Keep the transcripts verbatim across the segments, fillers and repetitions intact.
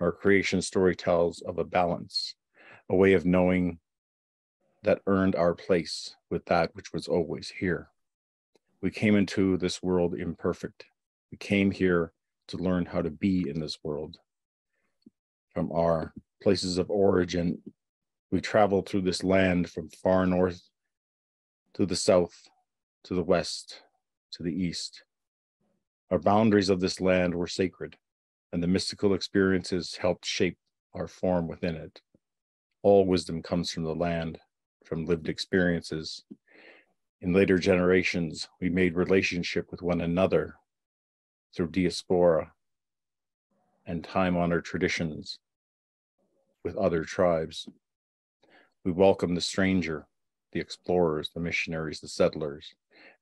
Our creation story tells of a balance, a way of knowing that earned our place with that which was always here. We came into this world imperfect. We came here to learn how to be in this world. From our places of origin, we traveled through this land from far north to the south, to the west, to the east. Our boundaries of this land were sacred, and the mystical experiences helped shape our form within it. All wisdom comes from the land, from lived experiences. In later generations, we made relationship with one another through diaspora and time-honored traditions with other tribes. We welcome the stranger, the explorers, the missionaries, the settlers,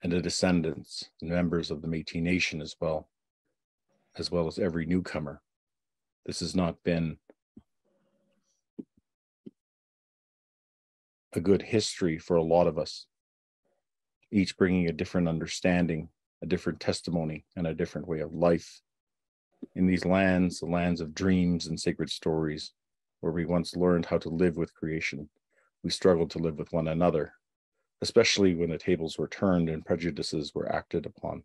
and the descendants, the members of the Métis Nation as well, as well as every newcomer. This has not been a good history for a lot of us, each bringing a different understanding, a different testimony, and a different way of life. In these lands, the lands of dreams and sacred stories, where we once learned how to live with creation, we struggled to live with one another, especially when the tables were turned and prejudices were acted upon.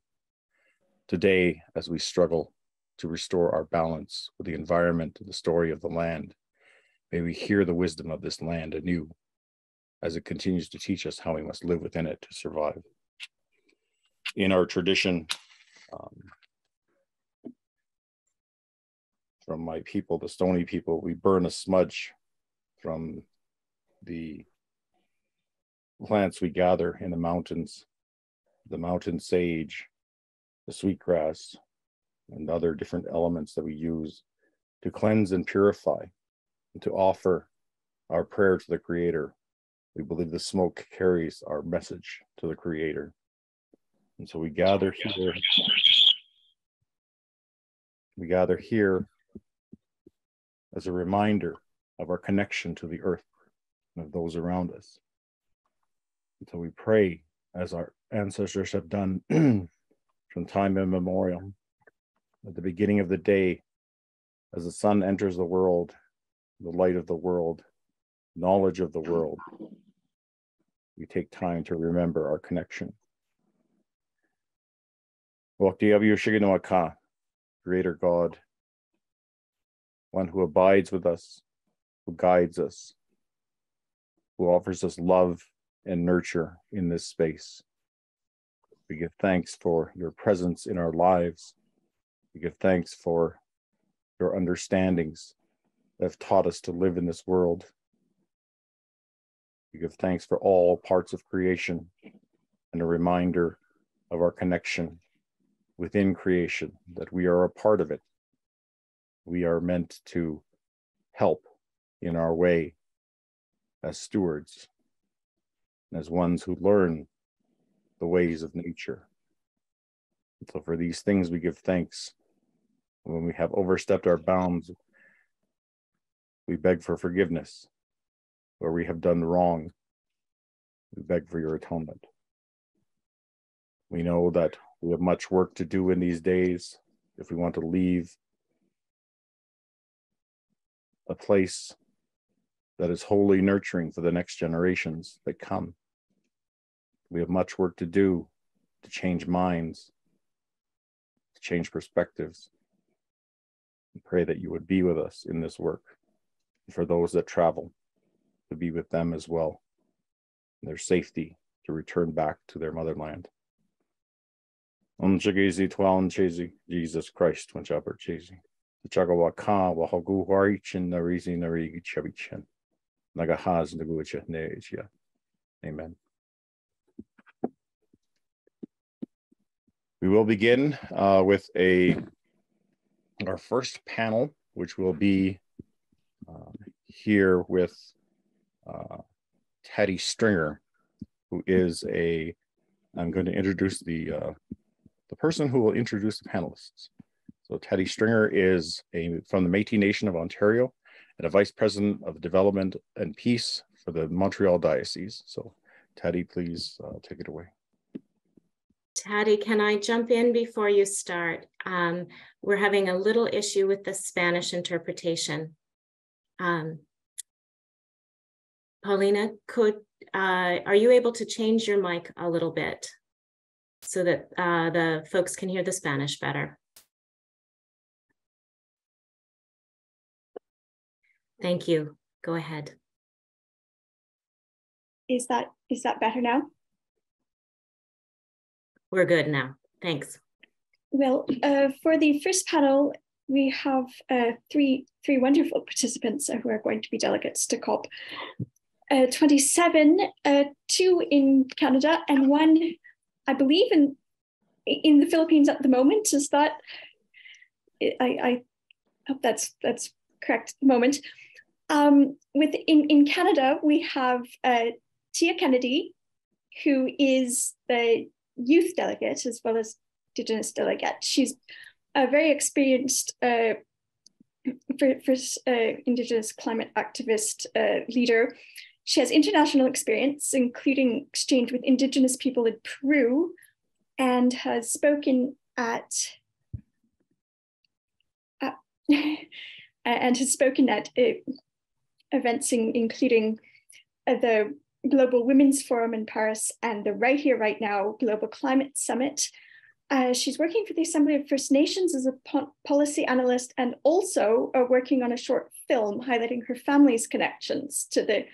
Today, as we struggle to restore our balance with the environment and the story of the land, may we hear the wisdom of this land anew as it continues to teach us how we must live within it to survive. In our tradition, um, from my people, the Stoney people, we burn a smudge from the plants we gather in the mountains, the mountain sage, the sweetgrass, and other different elements that we use to cleanse and purify, and to offer our prayer to the Creator. We believe the smoke carries our message to the Creator. And so we gather here, we gather here as a reminder of our connection to the earth and of those around us. And so we pray as our ancestors have done from time immemorial. At the beginning of the day, as the sun enters the world, the light of the world, knowledge of the world, we take time to remember our connection. Creator God, one who abides with us, who guides us, who offers us love and nurture in this space. We give thanks for your presence in our lives. We give thanks for your understandings that have taught us to live in this world. We give thanks for all parts of creation and a reminder of our connection within creation, that we are a part of it. We are meant to help in our way as stewards, as ones who learn the ways of nature. And so for these things we give thanks. When we have overstepped our bounds, we beg for forgiveness. Where we have done wrong, we beg for your atonement. We know that we have much work to do in these days if we want to leave a place that is wholly nurturing for the next generations that come. We have much work to do to change minds, to change perspectives. We pray that you would be with us in this work, and for those that travel, to be with them as well, and their safety to return back to their motherland. Jesus Christ, Amen. We will begin uh, with a our first panel, which will be uh, here with uh, Taddy Stringer, who is a, I'm going to introduce the, uh, the person who will introduce the panelists. So Taddy Stringer is a, from the Métis Nation of Ontario and a Vice President of Development and Peace for the Montreal Diocese. So Taddy, please uh, take it away. Taddy, can I jump in before you start? Um, we're having a little issue with the Spanish interpretation. Um, Paulina, could uh, are you able to change your mic a little bit so that uh, the folks can hear the Spanish better? Thank you. Go ahead. Is that is that better now? We're good now. Thanks. Well, uh, for the first panel, we have uh, three three wonderful participants who are going to be delegates to COP uh, twenty-seven, uh, two in Canada and one, I believe, in in the Philippines at the moment. Is that? I I hope that's that's correct at the moment. Um, with in, in Canada, we have uh, Tia Kennedy, who is the youth delegate as well as Indigenous delegate. She's a very experienced uh, for, for, uh, Indigenous climate activist uh, leader. She has international experience, including exchange with Indigenous people in Peru, and has spoken at uh, and has spoken at uh, events in, including uh, the Global Women's Forum in Paris and the Right Here, Right Now Global Climate Summit. Uh, she's working for the Assembly of First Nations as a po policy analyst, and also uh, working on a short film highlighting her family's connections to the,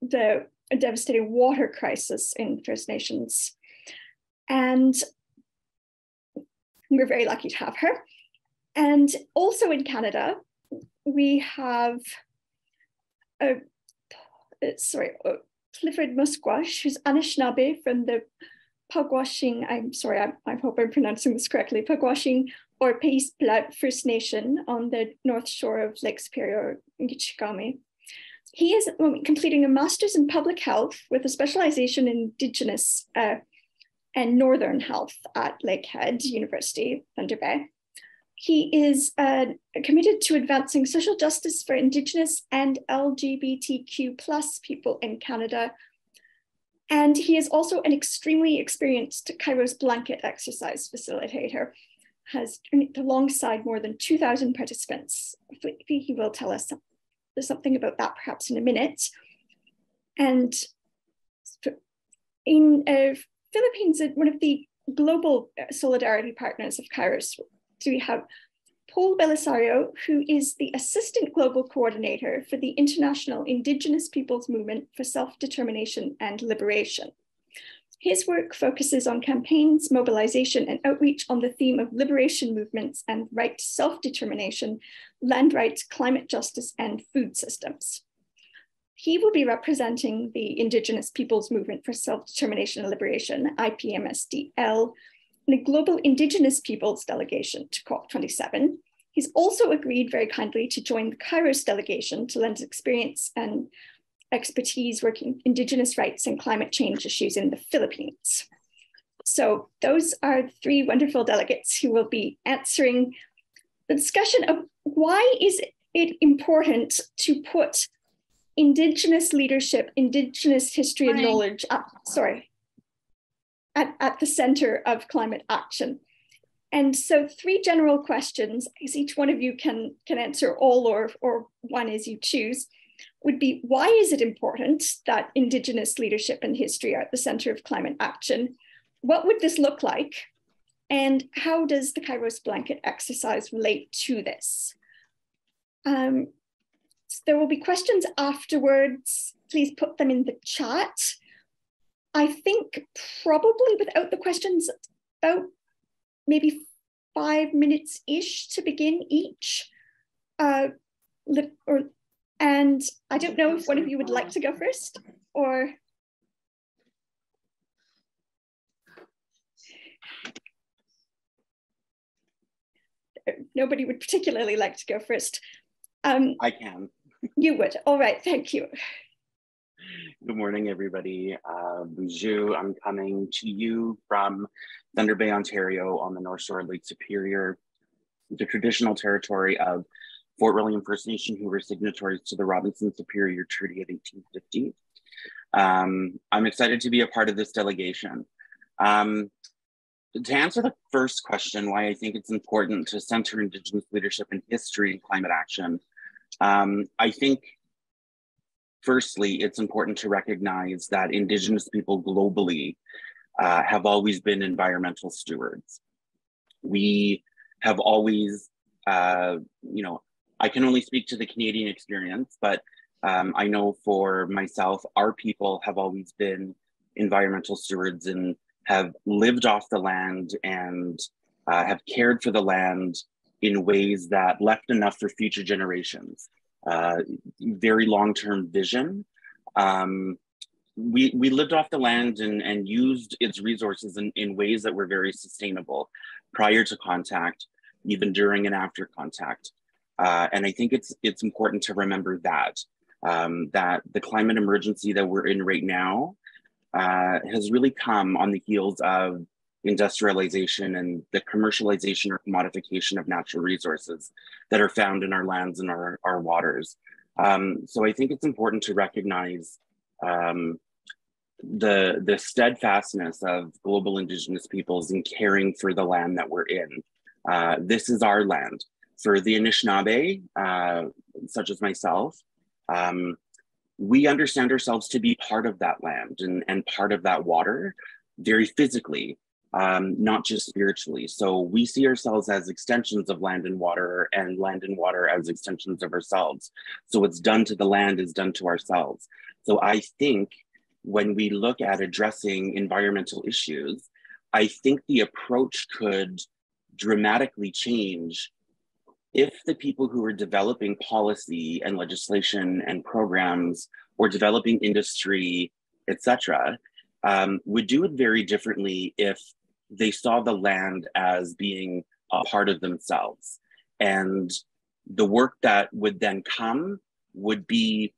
the devastating water crisis in First Nations. And we're very lucky to have her. And also in Canada, we have, uh, sorry, uh, Clifford Musquash, who's Anishinaabe from the Pugwashing, I'm sorry, I, I hope I'm pronouncing this correctly, Pugwashing or Pais Plat First Nation on the north shore of Lake Superior, Gichigami. He is at the moment completing a master's in public health with a specialization in Indigenous uh, and northern health at Lakehead University, Thunder Bay. He is uh, committed to advancing social justice for Indigenous and L G B T Q plus people in Canada. And he is also an extremely experienced Kairos blanket exercise facilitator, has alongside more than two thousand participants. He will tell us something about that perhaps in a minute. And in uh, Philippines, one of the global solidarity partners of Kairos, we have Paul Belisario, who is the Assistant Global Coordinator for the International Indigenous Peoples Movement for Self-Determination and Liberation. His work focuses on campaigns, mobilization, and outreach on the theme of liberation movements and right to self-determination, land rights, climate justice, and food systems. He will be representing the Indigenous Peoples Movement for Self-Determination and Liberation, I P M S D L, the Global Indigenous Peoples Delegation to COP twenty-seven. He's also agreed very kindly to join the Kairos delegation to lend experience and expertise working Indigenous rights and climate change issues in the Philippines. So those are three wonderful delegates who will be answering the discussion of why is it important to put Indigenous leadership, Indigenous history and knowledge up, sorry, At, at the center of climate action. And so three general questions, as each one of you can, can answer all or, or one as you choose, would be, why is it important that Indigenous leadership and history are at the center of climate action? What would this look like? And how does the Kairos blanket exercise relate to this? Um, so there will be questions afterwards. Please put them in the chat. I think probably without the questions, about maybe five minutes-ish to begin each. Uh, or, and I don't know if one of you would like to go first, or... Nobody would particularly like to go first. Um, I can. You would, all right, thank you. Good morning, everybody. Uh, Bonjour. I'm coming to you from Thunder Bay, Ontario, on the north shore of Lake Superior, the traditional territory of Fort William First Nation, who were signatories to the Robinson Superior Treaty of eighteen fifty. Um, I'm excited to be a part of this delegation. Um, To answer the first question, why I think it's important to center Indigenous leadership in history and climate action, um, I think, firstly, it's important to recognize that Indigenous people globally uh, have always been environmental stewards. We have always, uh, you know, I can only speak to the Canadian experience, but um, I know for myself, our people have always been environmental stewards and have lived off the land and uh, have cared for the land in ways that left enough for future generations. Uh, very long-term vision. Um, we, we lived off the land and, and used its resources in, in ways that were very sustainable prior to contact, even during and after contact. Uh, and I think it's, it's important to remember that, um, that the climate emergency that we're in right now uh, has really come on the heels of industrialization and the commercialization or commodification of natural resources that are found in our lands and our, our waters. Um, so I think it's important to recognize um, the, the steadfastness of global Indigenous peoples in caring for the land that we're in. Uh, this is our land. For the Anishinaabe, uh, such as myself, um, we understand ourselves to be part of that land and, and part of that water, very physically, um, not just spiritually. So we see ourselves as extensions of land and water, and land and water as extensions of ourselves. So what's done to the land is done to ourselves. So I think when we look at addressing environmental issues, I think the approach could dramatically change if the people who are developing policy and legislation and programs or developing industry, et cetera, um, would do it very differently if they saw the land as being a part of themselves. And the work that would then come would be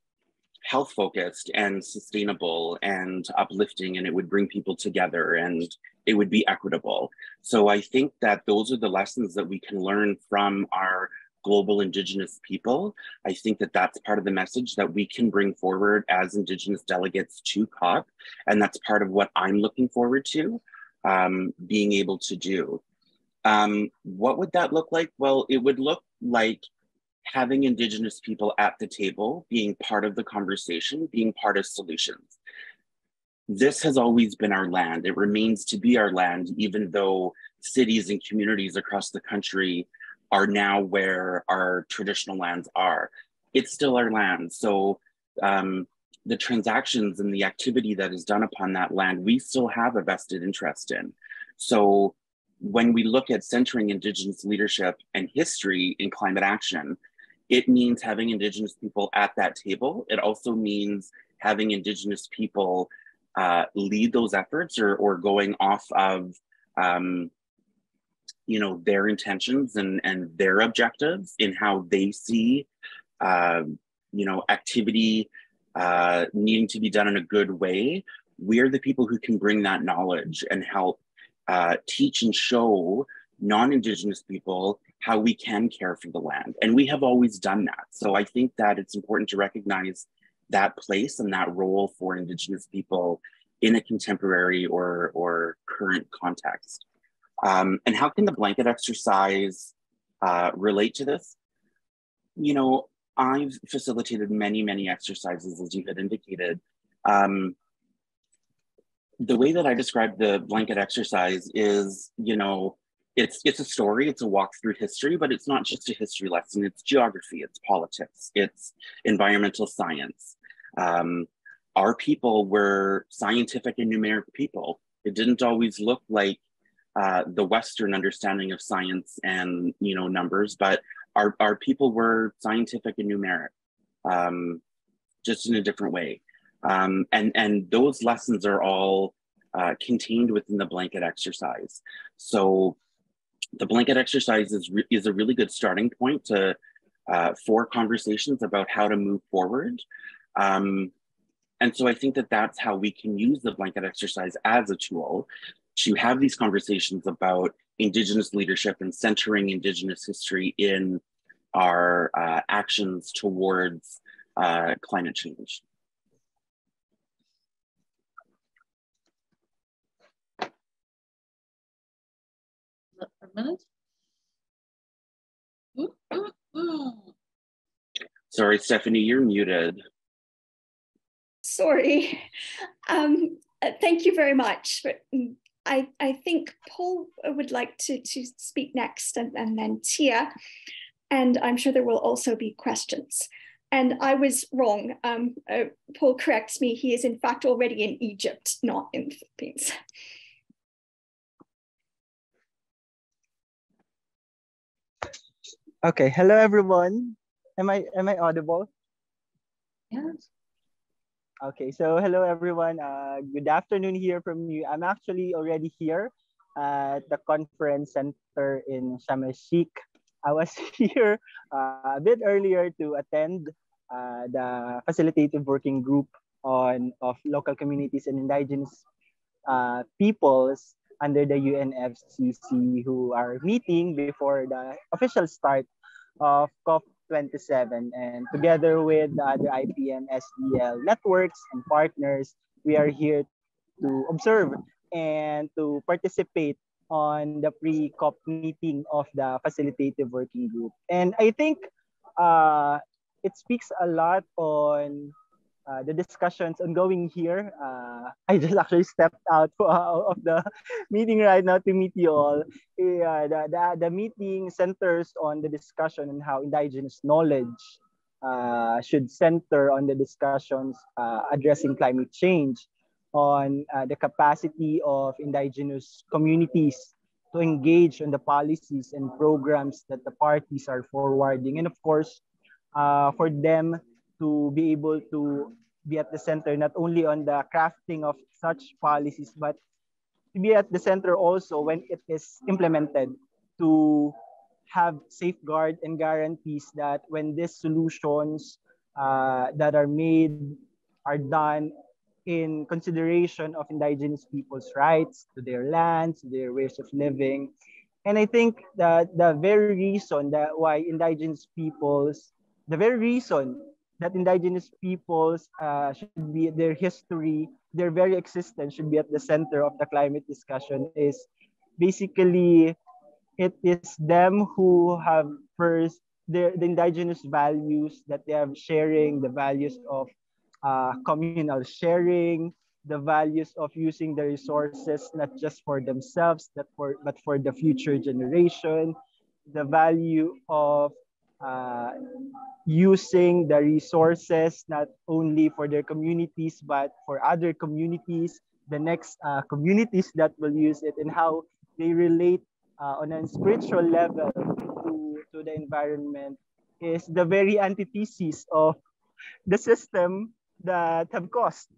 health focused and sustainable and uplifting, and it would bring people together and it would be equitable. So I think that those are the lessons that we can learn from our global Indigenous people. I think that that's part of the message that we can bring forward as Indigenous delegates to COP. And that's part of what I'm looking forward to um, being able to do. Um, what would that look like? Well, it would look like having Indigenous people at the table, being part of the conversation, being part of solutions. This has always been our land. It remains to be our land, even though cities and communities across the country are now where our traditional lands are. It's still our land. So um, the transactions and the activity that is done upon that land, we still have a vested interest in. So when we look at centering Indigenous leadership and history in climate action, it means having Indigenous people at that table. It also means having Indigenous people Uh, lead those efforts or, or going off of, um, you know, their intentions and, and their objectives in how they see, uh, you know, activity uh, needing to be done in a good way. We are the people who can bring that knowledge and help uh, teach and show non-Indigenous people how we can care for the land. And we have always done that. So I think that it's important to recognize that place and that role for Indigenous people in a contemporary or, or current context. Um, and how can the blanket exercise uh, relate to this? You know, I've facilitated many, many exercises, as you had indicated. Um, the way that I describe the blanket exercise is, you know, it's, it's a story, it's a walk through history, but it's not just a history lesson, it's geography, it's politics, it's environmental science. Um, our people were scientific and numeric people. It didn't always look like uh, the Western understanding of science and, you know, numbers, but our, our people were scientific and numeric, um, just in a different way. Um, and, and those lessons are all uh, contained within the blanket exercise. So the blanket exercise is, is a really good starting point to, uh, for conversations about how to move forward. Um, and so I think that that's how we can use the blanket exercise as a tool to have these conversations about Indigenous leadership and centering Indigenous history in our uh, actions towards uh, climate change. that for a minute. Ooh, ooh, ooh. Sorry, Stephanie, you're muted. Sorry. Um, thank you very much. I, I think Paul would like to, to speak next, and, and then Tia. And I'm sure there will also be questions. And I was wrong. Um, uh, Paul corrects me. He is, in fact, already in Egypt, not in the Philippines. Okay. Hello, everyone. Am I am I audible? Yes. Okay. So, hello, everyone. Uh, good afternoon here from you. I'm actually already here at the conference center in Sharm el-Sheikh. I was here uh, a bit earlier to attend uh, the facilitative working group on of local communities and indigenous uh, peoples under the U N F C C C, who are meeting before the official start of COP twenty-seven. And together with the other I P M S D L networks and partners, we are here to observe and to participate on the pre-COP meeting of the facilitative working group. And I think uh, it speaks a lot on uh, the discussions ongoing here. Uh, I just actually stepped out of the meeting right now to meet you all. Uh, the, the, the meeting centers on the discussion on how indigenous knowledge uh, should center on the discussions uh, addressing climate change, on uh, the capacity of indigenous communities to engage in the policies and programs that the parties are forwarding. And of course, uh, for them to be able to be at the center, not only on the crafting of such policies, but to be at the center also when it is implemented, to have safeguard and guarantees that when these solutions uh, that are made are done in consideration of indigenous people's rights to their lands, their ways of living. And I think that the very reason that why indigenous peoples, the very reason that indigenous peoples uh, should be, their history, their very existence should be at the center of the climate discussion, is basically it is them who have first, their, the indigenous values that they have sharing, the values of Uh, communal sharing, the values of using the resources not just for themselves that for, but for the future generation, the value of uh, using the resources not only for their communities but for other communities, the next uh, communities that will use it, and how they relate uh, on a spiritual level to, to the environment is the very antithesis of the system that have caused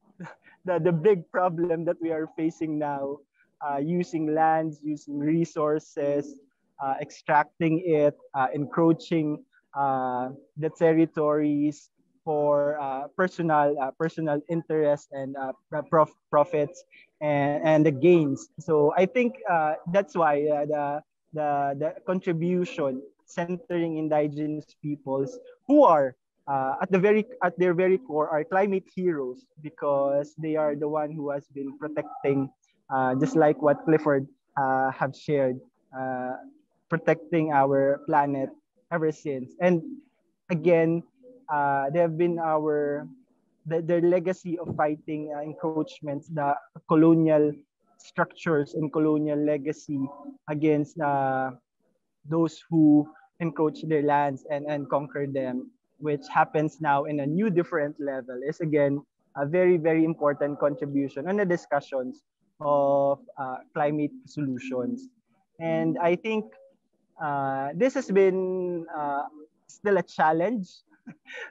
the, the big problem that we are facing now, uh, using lands, using resources, uh, extracting it, uh, encroaching uh, the territories for uh, personal uh, personal interest and uh, prof profits and, and the gains. So I think uh, that's why uh, the, the, the contribution centering indigenous peoples who are Uh, at the very at their very core are climate heroes, because they are the one who has been protecting, uh, just like what Clifford uh, have shared, uh, protecting our planet ever since. And again, uh, they have been our the, their legacy of fighting uh, encroachments, the colonial structures and colonial legacy against uh, those who encroach their lands and, and conquer them, which happens now in a new different level, is again a very, very important contribution on the discussions of uh, climate solutions. And I think uh, this has been uh, still a challenge.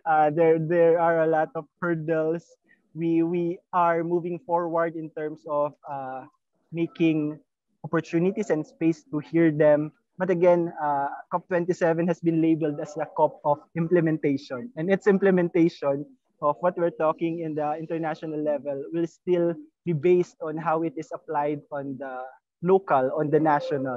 Uh, there, there are a lot of hurdles. We, we are moving forward in terms of uh, making opportunities and space to hear them. But again, uh, COP twenty-seven has been labeled as the COP of implementation, and its implementation of what we're talking in the international level will still be based on how it is applied on the local, on the national.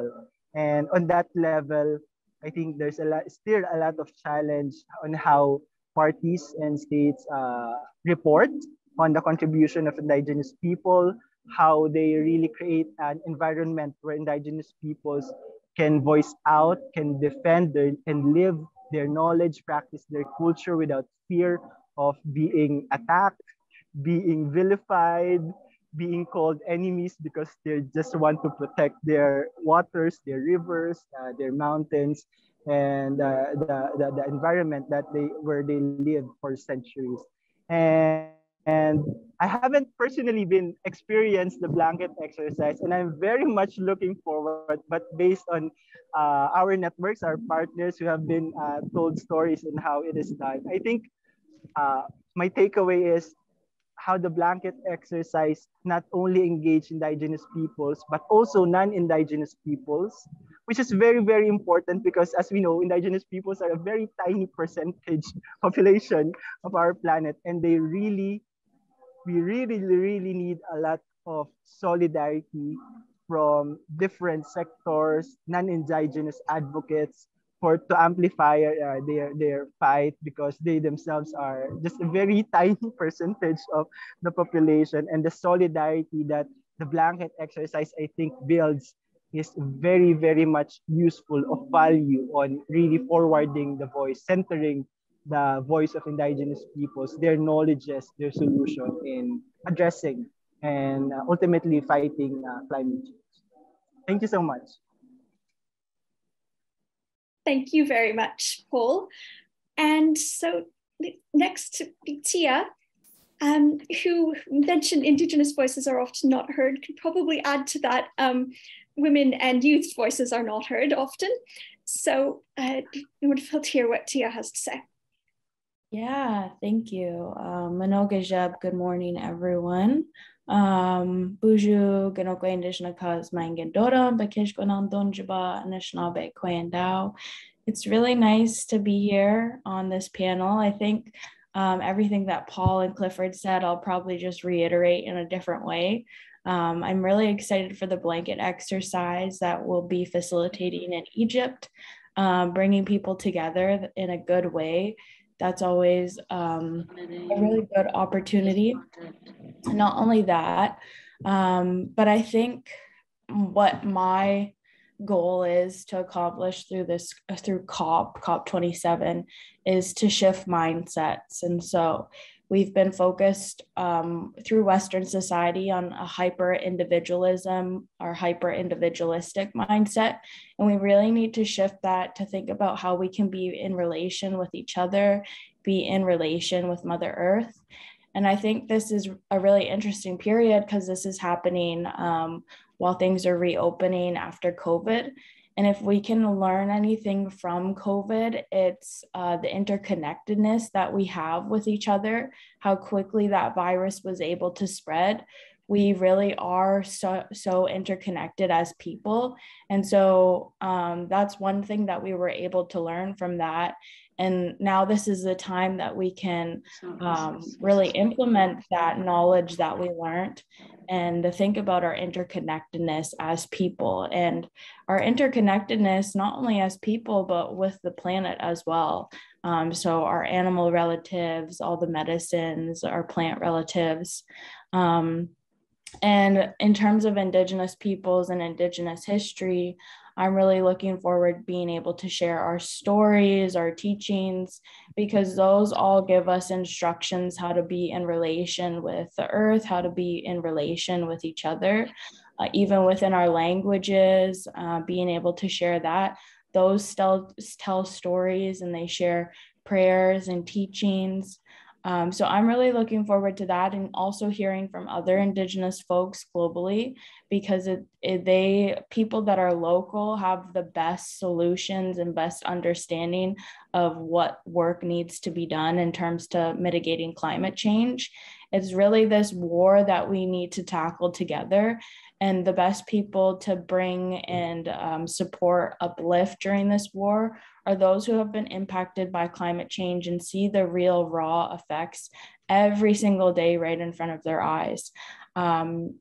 And on that level, I think there's a lot, still a lot of challenge on how parties and states uh, report on the contribution of indigenous people, how they really create an environment where indigenous peoples can voice out, can defend their, and live their knowledge, practice their culture without fear of being attacked, being vilified, being called enemies because they just want to protect their waters, their rivers, uh, their mountains, and uh, the, the, the environment that they where they lived for centuries. And, and I haven't personally been experienced the blanket exercise, and I'm very much looking forward, but based on uh, our networks, our partners who have been uh, told stories and how it is done, I think uh, my takeaway is how the blanket exercise not only engaged indigenous peoples, but also non-indigenous peoples, which is very, very important because as we know, indigenous peoples are a very tiny percentage population of our planet. And they really, we really, really need a lot of solidarity from different sectors, non-indigenous advocates, for to amplify uh, their, their fight because they themselves are just a very tiny percentage of the population, and the solidarity that the blanket exercise, I think, builds is very, very much useful, of value on really forwarding the voice, centering the voice of indigenous peoples, their knowledges, their solution in addressing and uh, ultimately fighting uh, climate change. Thank you so much. Thank you very much, Paul. And so next, Tia, um, who mentioned Indigenous voices are often not heard, could probably add to that um, women and youth voices are not heard often. So uh, it would help to hear what Tia has to say. Yeah, thank you. Um, Manogajab, good morning, everyone. Um, Buju, Ganokwe Indigenous Cause Mangendora, Bakish Gonandon Juba, Anishinaabe Kwayandao. It's really nice to be here on this panel. I think um, everything that Paul and Clifford said, I'll probably just reiterate in a different way. Um, I'm really excited for the blanket exercise that we'll be facilitating in Egypt, um, bringing people together in a good way. That's always um, a really good opportunity. Not only that, um, but I think what my goal is to accomplish through this, through COP, COP twenty-seven, is to shift mindsets. And so we've been focused um, through Western society on a hyper-individualism or hyper-individualistic mindset. And we really need to shift that to think about how we can be in relation with each other, be in relation with Mother Earth. And I think this is a really interesting period because this is happening um, while things are reopening after COVID. And if we can learn anything from COVID, it's uh, the interconnectedness that we have with each other, how quickly that virus was able to spread. We really are so, so interconnected as people. And so um, that's one thing that we were able to learn from that. And now this is the time that we can um, really implement that knowledge that we learned and to think about our interconnectedness as people and our interconnectedness, not only as people, but with the planet as well. Um, so our animal relatives, all the medicines, our plant relatives. Um, and in terms of Indigenous peoples and Indigenous history, I'm really looking forward to being able to share our stories, our teachings, because those all give us instructions how to be in relation with the earth, how to be in relation with each other, uh, even within our languages, uh, being able to share that. Those tell, tell stories and they share prayers and teachings. Um, so I'm really looking forward to that and also hearing from other Indigenous folks globally, because it, it, they people that are local have the best solutions and best understanding of what work needs to be done in terms to mitigating climate change. It's really this war that we need to tackle together, and the best people to bring and um, support, uplift during this war are those who have been impacted by climate change and see the real raw effects every single day right in front of their eyes. Um,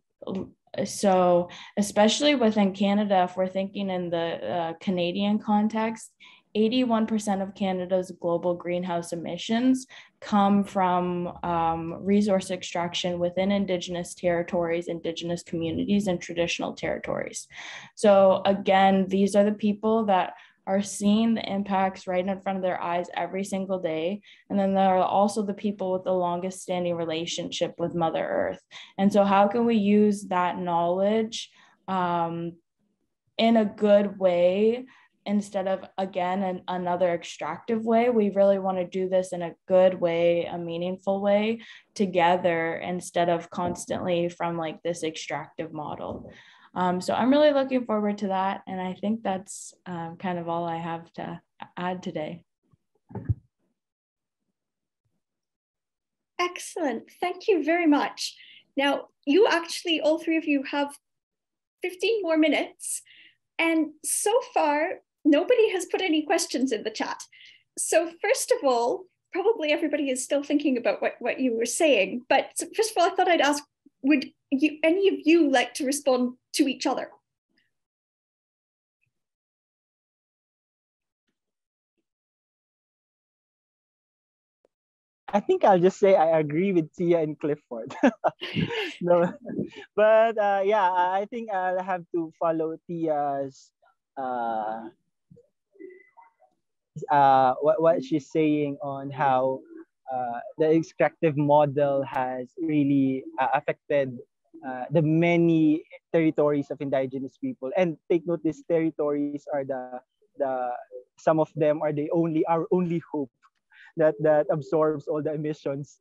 so especially within Canada, if we're thinking in the uh, Canadian context, eighty-one percent of Canada's global greenhouse emissions come from um, resource extraction within Indigenous territories, Indigenous communities, and traditional territories. So again, these are the people that are seeing the impacts right in front of their eyes every single day. And then there are also the people with the longest standing relationship with Mother Earth. And so how can we use that knowledge um, in a good way instead of, again, an, another extractive way? We really want to do this in a good way, a meaningful way together, instead of constantly from like this extractive model. Um, so I'm really looking forward to that. And I think that's um, kind of all I have to add today. Excellent. Thank you very much. Now, you actually, all three of you have fifteen more minutes. And so far, nobody has put any questions in the chat. So first of all, probably everybody is still thinking about what, what you were saying. But first of all, I thought I'd ask, would you, any of you like to respond to each other? I think I'll just say I agree with Tia and Clifford. No, but uh, yeah, I think I'll have to follow Tia's, uh, uh, what, what she's saying on how uh, the extractive model has really uh, affected Uh, the many territories of Indigenous people. And take note, these territories are the the some of them are the only our only hope that that absorbs all the emissions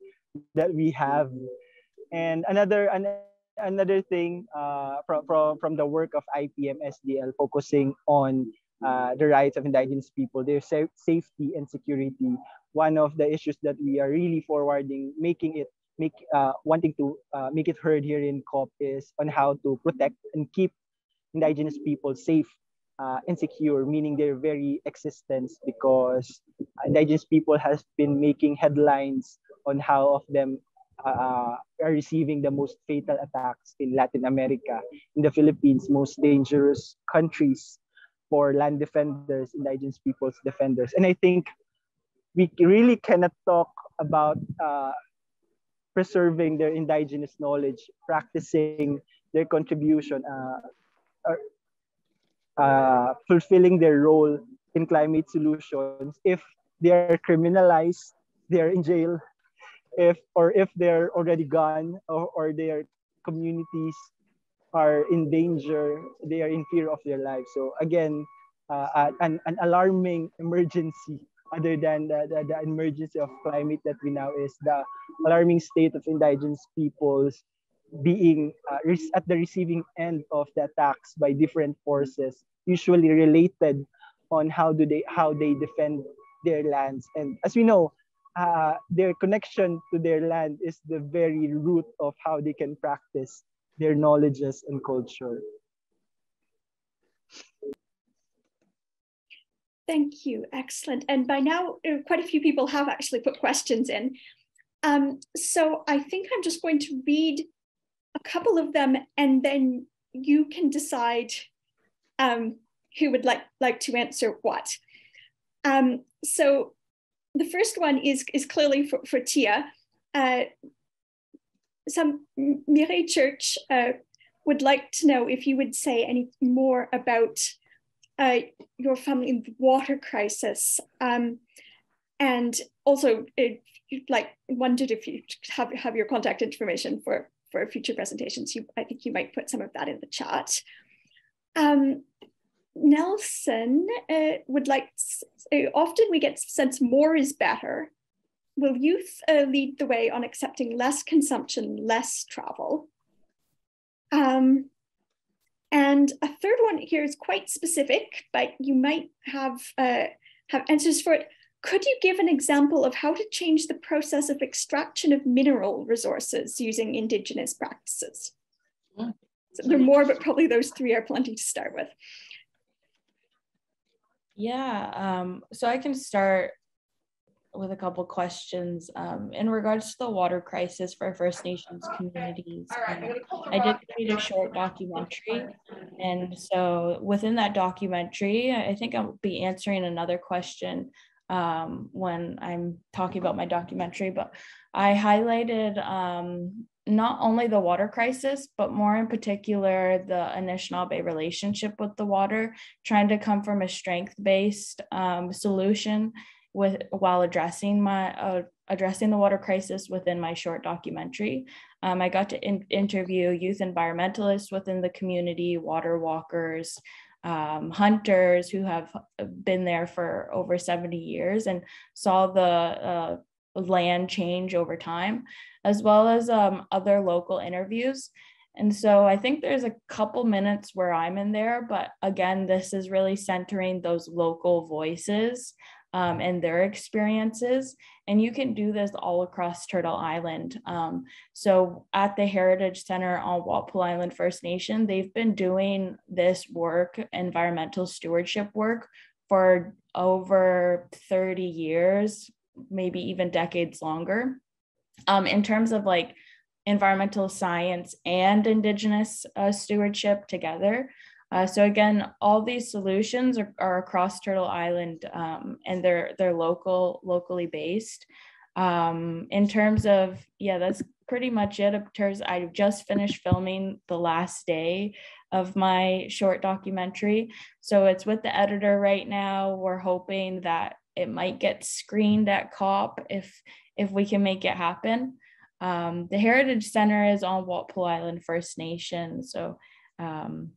that we have. And another an, another thing uh, from from from the work of I P M S D L focusing on uh, the rights of Indigenous people, their sa safety and security. One of the issues that we are really forwarding, making it. Make, uh, wanting to uh, make it heard here in COP is on how to protect and keep Indigenous people safe uh, and secure, meaning their very existence, because Indigenous people has been making headlines on how of them uh, are receiving the most fatal attacks in Latin America, in the Philippines, most dangerous countries for land defenders, Indigenous people's defenders. And I think we really cannot talk about uh, preserving their Indigenous knowledge, practicing their contribution, uh, uh, fulfilling their role in climate solutions. If they are criminalized, they are in jail, if or if they're already gone, or, or their communities are in danger, they are in fear of their lives. So again, uh, an, an alarming emergency. Other than the, the, the emergency of climate that we now is the alarming state of Indigenous peoples being uh, at the receiving end of the attacks by different forces, usually related on how do they how they defend their lands. And as we know, uh, their connection to their land is the very root of how they can practice their knowledges and culture. Thank you, excellent. And by now, quite a few people have actually put questions in. Um, so I think I'm just going to read a couple of them, and then you can decide um, who would like, like to answer what. Um, so the first one is, is clearly for, for Tia. Uh, some Mireille Church uh, would like to know if you would say any more about Uh, your family in the water crisis, um, and also it, like wondered if you have have your contact information for for future presentations. You, I think you might put some of that in the chat. Um, Nelson uh, would like. Uh, often we get sense more is better. Will youth uh, lead the way on accepting less consumption, less travel? Um, And a third one here is quite specific, but you might have, uh, have answers for it. Could you give an example of how to change the process of extraction of mineral resources using Indigenous practices? So there are more, but probably those three are plenty to start with. Yeah, um, so I can start with a couple questions um, in regards to the water crisis for First Nations communities. Um, I did create a short documentary, and so within that documentary, I think I'll be answering another question um, when I'm talking about my documentary. But I highlighted um, not only the water crisis, but more in particular the Anishinaabe relationship with the water, trying to come from a strength-based um, solution with while addressing my uh, addressing the water crisis within my short documentary. Um, I got to in interview youth environmentalists within the community, water walkers, um, hunters who have been there for over seventy years and saw the uh, land change over time, as well as um, other local interviews. And so I think there's a couple minutes where I'm in there, but again, this is really centering those local voices um, and their experiences. And you can do this all across Turtle Island. Um, so at the Heritage Center on Walpole Island First Nation, they've been doing this work, environmental stewardship work, for over thirty years, maybe even decades longer. Um, in terms of like environmental science and Indigenous uh, stewardship together. Uh, so again, all these solutions are, are across Turtle Island, um, and they're they're local, locally based. Um, in terms of, yeah, that's pretty much it. In terms, I just finished filming the last day of my short documentary. So it's with the editor right now. We're hoping that it might get screened at COP if if we can make it happen. Um, the Heritage Center is on Walpole Island First Nation. So um,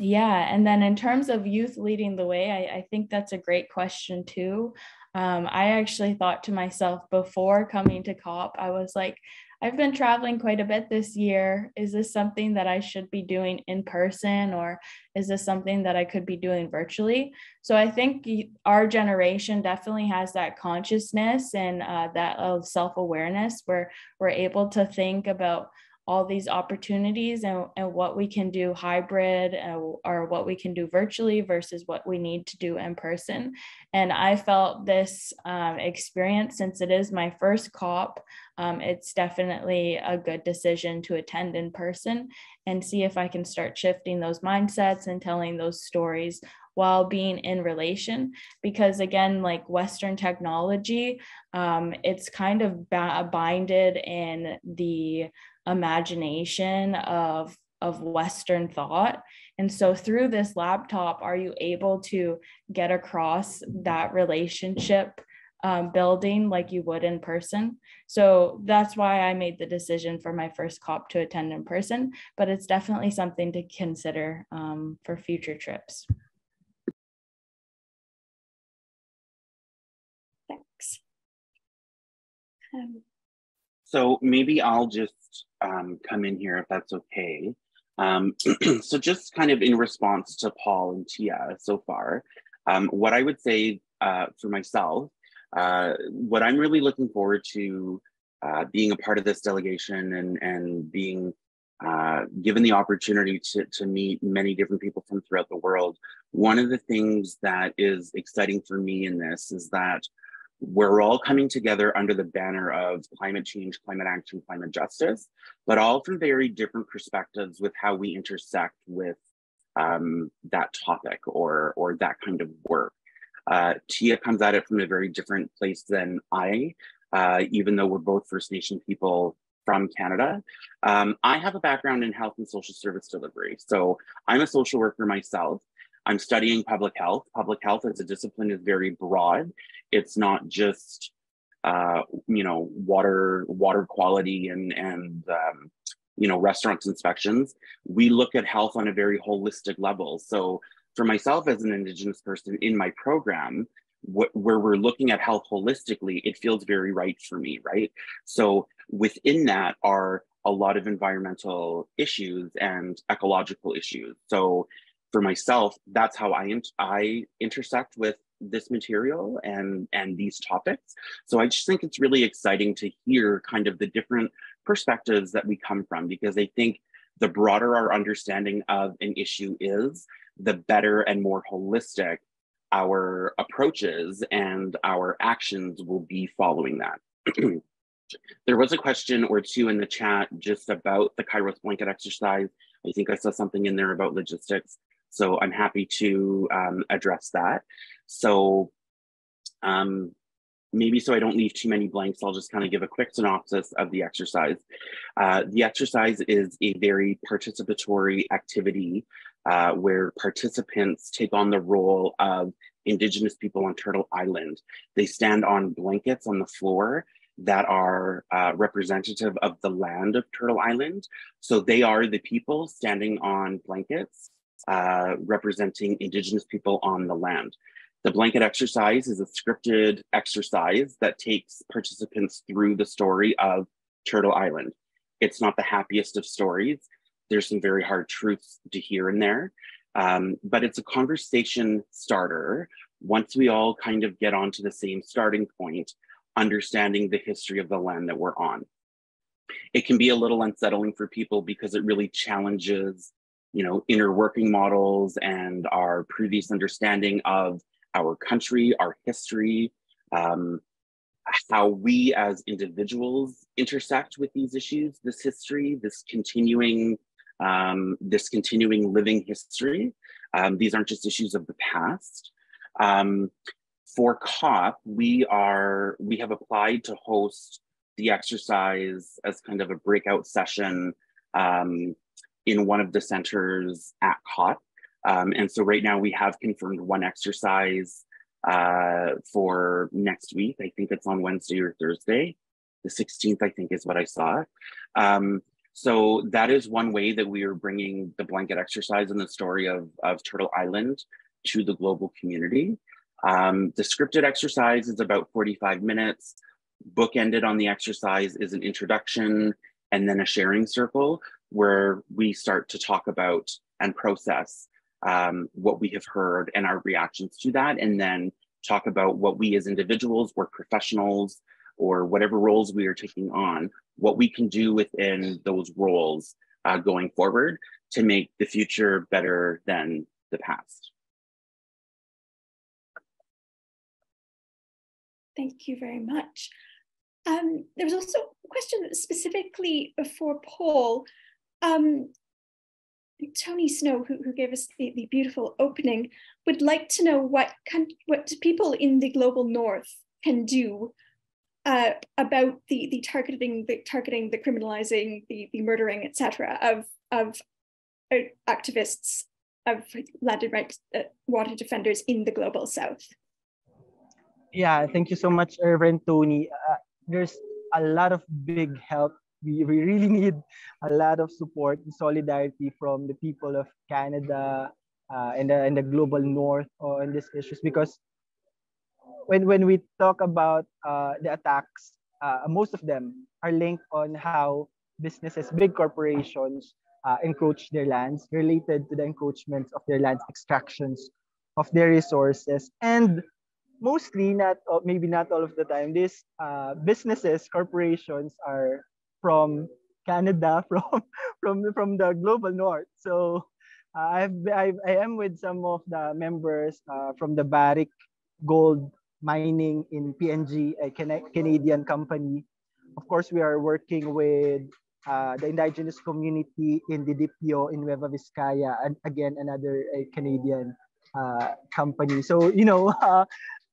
yeah, and then in terms of youth leading the way, I, I think that's a great question too. Um, I actually thought to myself before coming to COP, I was like, I've been traveling quite a bit this year. Is this something that I should be doing in person, or is this something that I could be doing virtually? So I think our generation definitely has that consciousness and uh, that of self-awareness where we're able to think about all these opportunities and, and what we can do hybrid or, or what we can do virtually versus what we need to do in person. And I felt this um, experience, since it is my first COP, um, it's definitely a good decision to attend in person and see if I can start shifting those mindsets and telling those stories while being in relation, because again, like Western technology, um, it's kind of binded in the imagination of of Western thought. And so through this laptop, are you able to get across that relationship um, building like you would in person? So that's why I made the decision for my first COP to attend in person, but it's definitely something to consider um, for future trips. Thanks. Um, So maybe I'll just um, come in here if that's okay. Um, so just kind of in response to Paul and Tia so far, um, what I would say uh, for myself, uh, what I'm really looking forward to uh, being a part of this delegation and, and being uh, given the opportunity to, to meet many different people from throughout the world. One of the things that is exciting for me in this is that we're all coming together under the banner of climate change, climate action, climate justice, but all from very different perspectives with how we intersect with um, that topic or, or that kind of work. Uh, Tia comes at it from a very different place than I, uh, even though we're both First Nation people from Canada. Um, I have a background in health and social service delivery. So I'm a social worker myself. I'm studying public health. Public health as a discipline is very broad. It's not just, uh, you know, water, water quality and, and um, you know, restaurant inspections. We look at health on a very holistic level. So for myself as an Indigenous person in my program, wh where we're looking at health holistically, it feels very right for me, right? So within that are a lot of environmental issues and ecological issues. So for myself, that's how I, I intersect with this material and, and these topics. So I just think it's really exciting to hear kind of the different perspectives that we come from, because I think the broader our understanding of an issue is, the better and more holistic our approaches and our actions will be following that. There was a question or two in the chat just about the Kairos blanket exercise. I think I saw something in there about logistics, so I'm happy to um, address that. So um, maybe so I don't leave too many blanks, I'll just kind of give a quick synopsis of the exercise. Uh, the exercise is a very participatory activity uh, where participants take on the role of Indigenous people on Turtle Island. They stand on blankets on the floor that are uh, representative of the land of Turtle Island. So they are the people standing on blankets uh, representing Indigenous people on the land. The blanket exercise is a scripted exercise that takes participants through the story of Turtle Island. It's not the happiest of stories. There's some very hard truths to hear in there, um, but it's a conversation starter. Once we all kind of get onto the same starting point, understanding the history of the land that we're on. It can be a little unsettling for people because it really challenges, you know, inner working models and our previous understanding of our country, our history, um, how we as individuals intersect with these issues, this history, this continuing, um, this continuing living history. Um, these aren't just issues of the past. Um, For COP, we are we have applied to host the exercise as kind of a breakout session um, in one of the centers at COP. Um, and so right now we have confirmed one exercise uh, for next week. I think it's on Wednesday or Thursday. The sixteenth, I think, is what I saw. Um, so that is one way that we are bringing the blanket exercise and the story of, of Turtle Island to the global community. Um, the scripted exercise is about forty-five minutes. Bookended on the exercise is an introduction and then a sharing circle where we start to talk about and process um, what we have heard and our reactions to that, and then talk about what we as individuals or professionals or whatever roles we are taking on, what we can do within those roles uh, going forward to make the future better than the past. Thank you very much. Um, there was also a question specifically for Paul. Um, Tony Snow, who, who gave us the, the beautiful opening, would like to know what, can, what people in the global north can do uh, about the, the targeting, the targeting, the criminalizing, the, the murdering, et cetera, of, of activists, of land rights, uh, water defenders in the global south. Yeah, thank you so much, Reverend Tony. Uh, there's a lot of big help. We, we really need a lot of support and solidarity from the people of Canada uh, and, the, and the global north on these issues, because when, when we talk about uh, the attacks, uh, most of them are linked on how businesses, big corporations uh, encroach their lands, related to the encroachments of their lands, extractions of their resources, and mostly, not maybe not all of the time, these uh, businesses, corporations are from Canada, from from from the global north. So uh, I've, I've I am with some of the members uh, from the Barrick Gold Mining in P N G, a Canadian company. Of course, we are working with uh, the indigenous community in Didipio in Nueva Vizcaya, and again another a Canadian uh, company. So you know. Uh,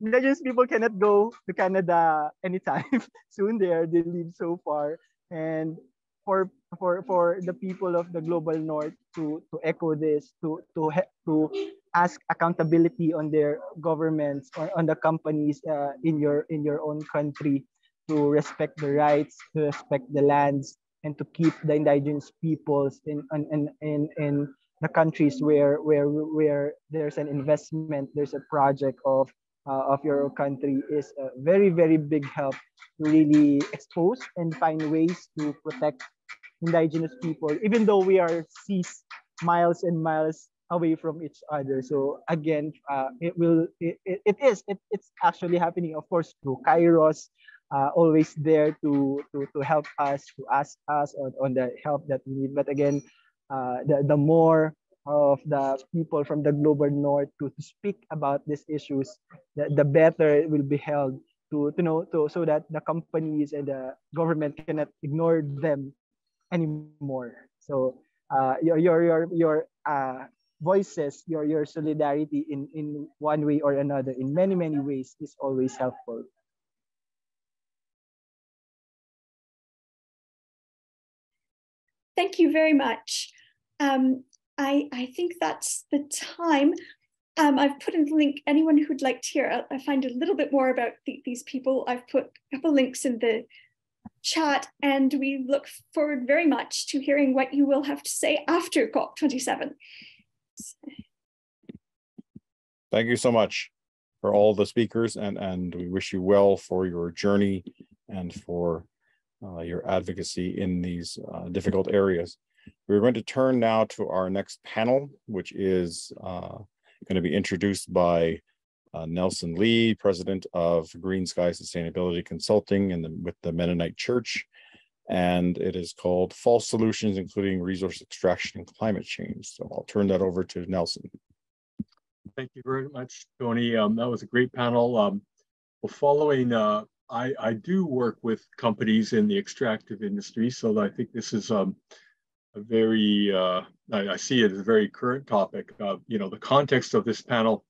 Indigenous people cannot go to Canada anytime soon. They are they live so far, and for for for the people of the global north to to echo this, to to to ask accountability on their governments or on the companies uh, in your in your own country, to respect the rights, to respect the lands, and to keep the indigenous peoples in in in in, in the countries where where where there's an investment, there's a project of. Uh, of your country is a very, very big help to really expose and find ways to protect indigenous people, even though we are seas miles and miles away from each other. So again, uh, it will, it, it, it is, it, it's actually happening, of course, through Kairos, uh, always there to, to, to help us, to ask us on, on the help that we need. But again, uh, the, the more of the people from the global north to, to speak about these issues, the, the better it will be held to, to know to, so that the companies and the government cannot ignore them anymore. So uh, your your your your uh, voices, your your solidarity in in one way or another, in many many ways, is always helpful. Thank you very much. Um, I, I think that's the time. Um, I've put in the link, anyone who'd like to hear, I find a little bit more about the, these people. I've put a couple links in the chat, and we look forward very much to hearing what you will have to say after COP twenty-seven. Thank you so much for all the speakers, and, and we wish you well for your journey and for Uh, your advocacy in these uh, difficult areas. We're going to turn now to our next panel, which is uh, going to be introduced by uh, Nelson Lee, president of Green Sky Sustainability Consulting in the, with the Mennonite Church. And it is called False Solutions, Including Resource Extraction and Climate Change. So I'll turn that over to Nelson. Thank you very much, Tony. Um, that was a great panel. Um, well, following uh, I, I do work with companies in the extractive industry, so I think this is um, a very, uh, I, I see it as a very current topic. Uh, you know, the context of this panel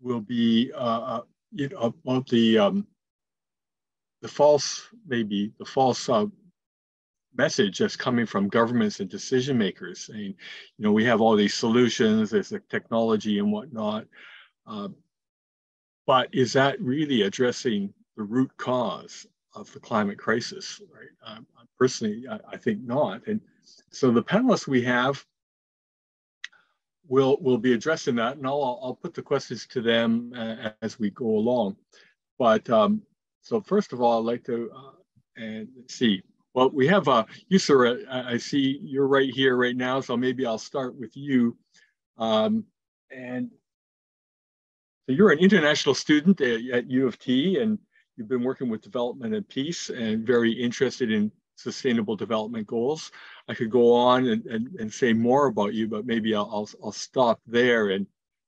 will be, uh, you know, about the, um, the false, maybe the false uh, message that's coming from governments and decision makers saying, you know, we have all these solutions, there's the technology and whatnot. Uh, But is that really addressing the root cause of the climate crisis? Right? Um, personally, I, I think not. And so the panelists we have will will be addressing that, and I'll I'll put the questions to them uh, as we go along. But um, so first of all, I'd like to uh, and see. Well, we have uh, you, sir. I, I see you're right here right now, so maybe I'll start with you. Um, and. So you're an international student at U of T, and you've been working with development and peace and very interested in sustainable development goals. I could go on and, and, and say more about you, but maybe I'll, I'll, I'll stop there and,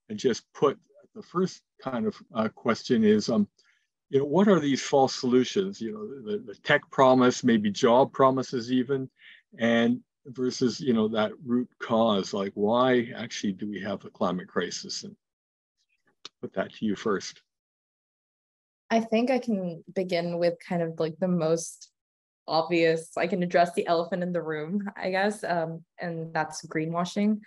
and just put the first kind of uh, question is, um, you know, what are these false solutions? You know, the, the tech promise, maybe job promises even, and versus, you know, that root cause, like why actually do we have the climate crisis? And put that to you first. I think I can begin with kind of like the most obvious, I can address the elephant in the room, I guess, um, and that's greenwashing.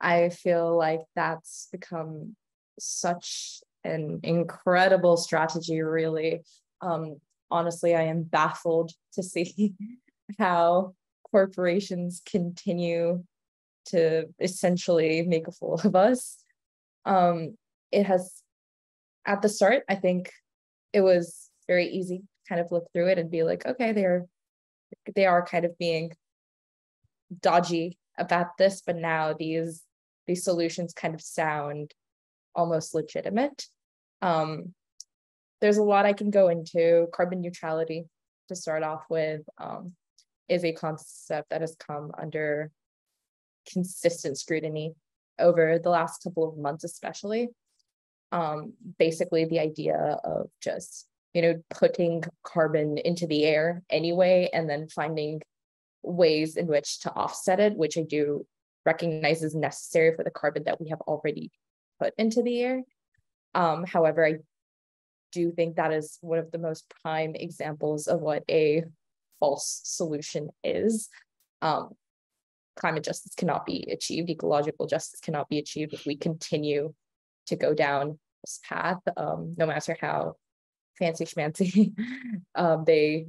I feel like that's become such an incredible strategy, really. Um, honestly, I am baffled to see how corporations continue to essentially make a fool of us. Um, It has, at the start, I think it was very easy to kind of look through it and be like, okay, they're, they are kind of being dodgy about this, but now these, these solutions kind of sound almost legitimate. Um, there's a lot I can go into. Carbon neutrality, to start off with, um, is a concept that has come under consistent scrutiny over the last couple of months, especially. Um, basically the idea of just, you know, putting carbon into the air anyway, and then finding ways in which to offset it, which I do recognize is necessary for the carbon that we have already put into the air. Um, however, I do think that is one of the most prime examples of what a false solution is. Um, climate justice cannot be achieved, ecological justice cannot be achieved if we continue to go down this path, um, no matter how fancy schmancy um, they,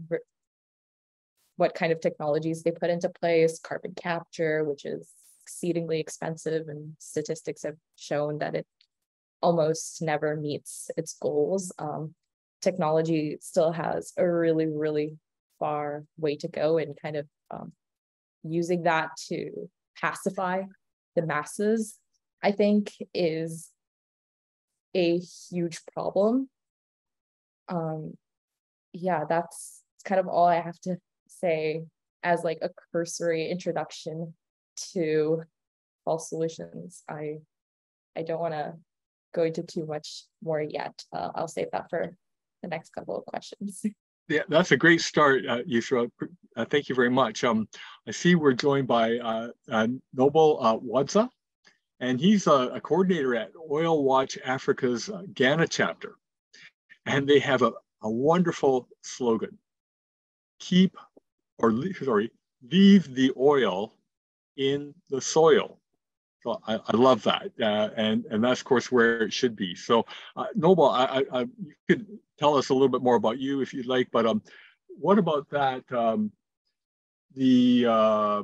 what kind of technologies they put into place, carbon capture, which is exceedingly expensive, and statistics have shown that it almost never meets its goals. Um, technology still has a really, really far way to go, and kind of um, using that to pacify the masses, I think, is a huge problem. Um, yeah, that's kind of all I have to say as like a cursory introduction to false solutions. I, I don't want to go into too much more yet. Uh, I'll save that for the next couple of questions. Yeah, that's a great start, uh, Yusra. Uh, thank you very much. Um, I see we're joined by uh, uh, Noble uh, Wadza, and he's a, a coordinator at Oil Watch Africa's uh, Ghana chapter. And they have a, a wonderful slogan, keep, or sorry, leave the oil in the soil. So I, I love that. Uh, and, and that's, of course, where it should be. So, uh, Noble, I, I, you could tell us a little bit more about you if you'd like, but um, what about that, um, the, uh,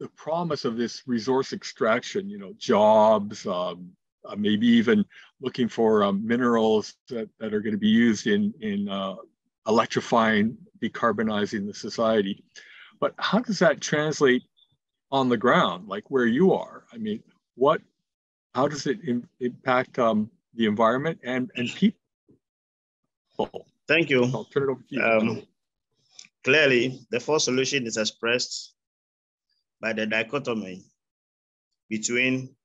the promise of this resource extraction, you know, jobs, um, uh, maybe even looking for um, minerals that, that are going to be used in, in uh, electrifying, decarbonizing the society. But how does that translate on the ground, like where you are? I mean, what, how does it im impact um, the environment and, and people? Thank you. I'll turn it over to you. Um, clearly, the first solution is expressed by the dichotomy between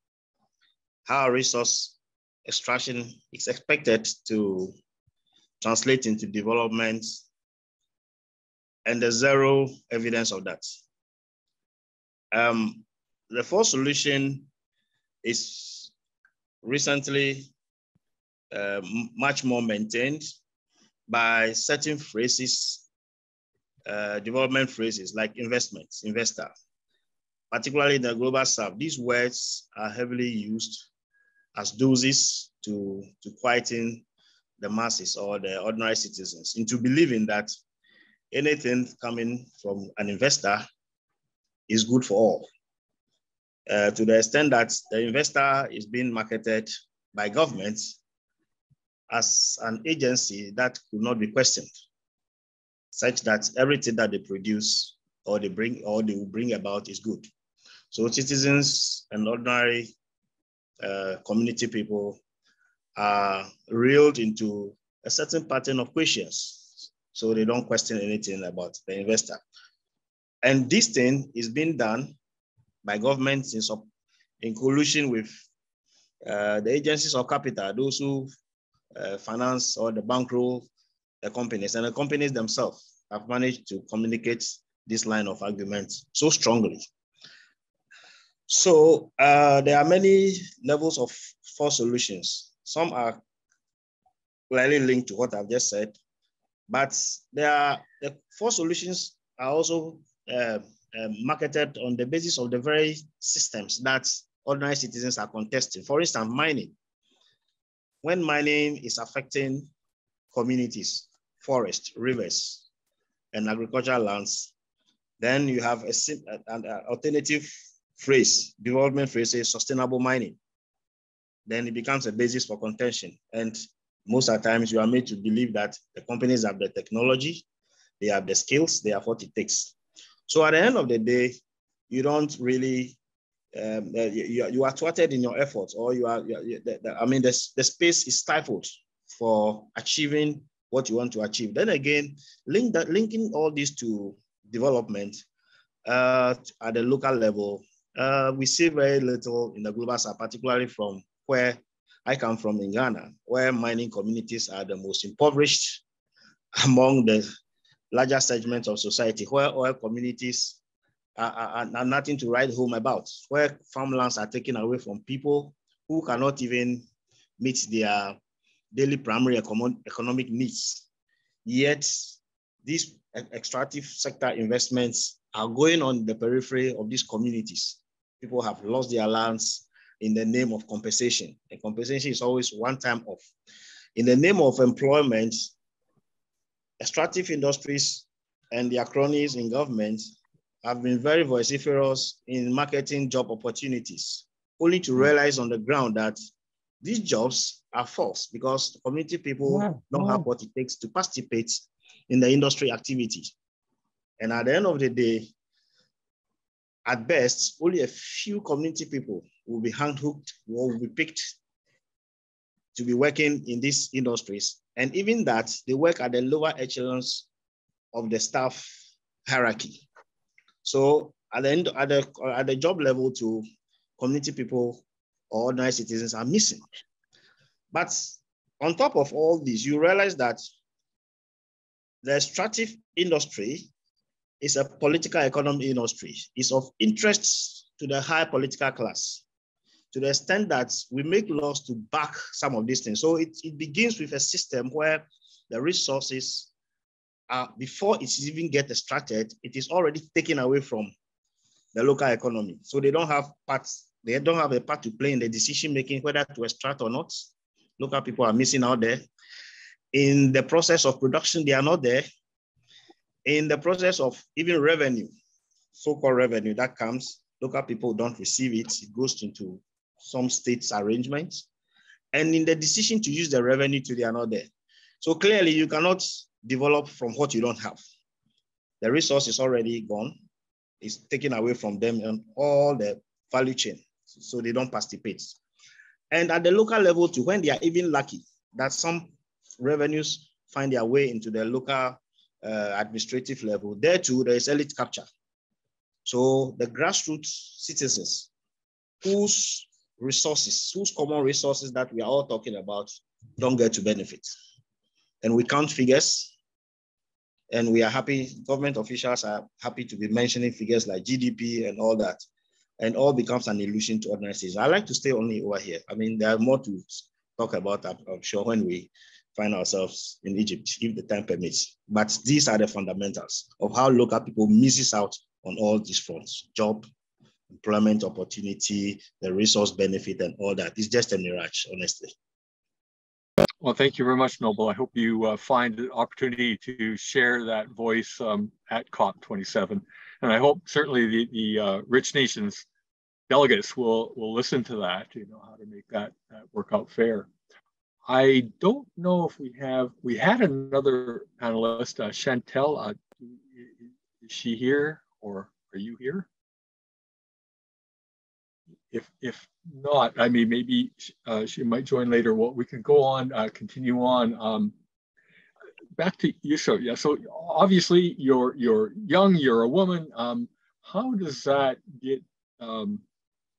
how resource extraction is expected to translate into development and the zero evidence of that. Um, the fourth solution is recently uh, much more maintained by certain phrases, uh, development phrases like investments, investor, particularly in the global south. These words are heavily used as doses to, to quieten the masses or the ordinary citizens into believing that anything coming from an investor is good for all, uh, to the extent that the investor is being marketed by governments as an agency that could not be questioned, such that everything that they produce or they bring or they will bring about is good. So citizens and ordinary uh, community people are reeled into a certain pattern of questions, so they don't question anything about the investor. And this thing is being done by governments in, in collusion with uh, the agencies of capital, those who uh, finance or the bankroll the companies, and the companies themselves have managed to communicate this line of argument so strongly. So uh, there are many levels of false solutions. Some are clearly linked to what I've just said, but there are the false solutions are also Uh, uh, marketed on the basis of the very systems that ordinary citizens are contesting. For instance, mining. When mining is affecting communities, forests, rivers, and agricultural lands, then you have a, an alternative phrase, development phrase is sustainable mining. Then it becomes a basis for contention. And most of the times you are made to believe that the companies have the technology, they have the skills, they have what it takes. So at the end of the day, you don't really, um, you, you are thwarted in your efforts, or you are, you, the, the, I mean, the, the space is stifled for achieving what you want to achieve. Then again, link that, linking all these to development uh, at the local level, uh, we see very little in the global south, particularly from where I come from in Ghana, where mining communities are the most impoverished among the larger segments of society, where oil communities are, are, are nothing to write home about, where farmlands are taken away from people who cannot even meet their daily primary economic needs. Yet, these extractive sector investments are going on the periphery of these communities. People have lost their lands in the name of compensation, and compensation is always one time off. In the name of employment, extractive industries and their cronies in government have been very vociferous in marketing job opportunities, only to realize on the ground that these jobs are false because community people yeah. don't yeah. have what it takes to participate in the industry activity. And at the end of the day, at best, only a few community people will be handhooked or will be picked to be working in these industries. And even that, they work at the lower echelons of the staff hierarchy. So at the end, at the at the job level to community people or ordinary citizens are missing. But on top of all this, you realize that the extractive industry is a political economic industry. It's of interest to the high political class, to the extent that we make laws to back some of these things. So it, it begins with a system where the resources are, before it even gets extracted, it is already taken away from the local economy. So they don't have parts, they don't have a part to play in the decision making whether to extract or not. Local people are missing out there. In the process of production, they are not there. In the process of even revenue, so-called revenue that comes, local people don't receive it. It goes into some states' arrangements. And in the decision to use the revenue too, they are not there. So clearly you cannot develop from what you don't have. The resource is already gone. It's taken away from them and all the value chain. So they don't participate. And at the local level too, when they are even lucky that some revenues find their way into the local uh, administrative level, there too, there is elite capture. So the grassroots citizens whose resources, whose common resources that we are all talking about don't get to benefit. And we count figures and we are happy, government officials are happy to be mentioning figures like G D P and all that, and all becomes an illusion to ordinary citizens. I like to stay only over here. I mean, there are more to talk about, I'm sure, when we find ourselves in Egypt, if the time permits. But these are the fundamentals of how local people misses out on all these fronts: job, employment opportunity, the resource benefit, and all that. It's just a mirage, honestly. Well, thank you very much, Noble. I hope you uh, find an opportunity to share that voice um, at COP twenty-seven. And I hope certainly the, the uh, Rich Nations delegates will, will listen to that, you know, how to make that, that work out fair. I don't know if we have, we had another panelist, uh, Chantel, uh, is she here or are you here? If, if not, I mean, maybe uh, she might join later. Well, we can go on, uh, continue on. Um, back to you, so yeah. So obviously you're, you're young, you're a woman. Um, how does that get um,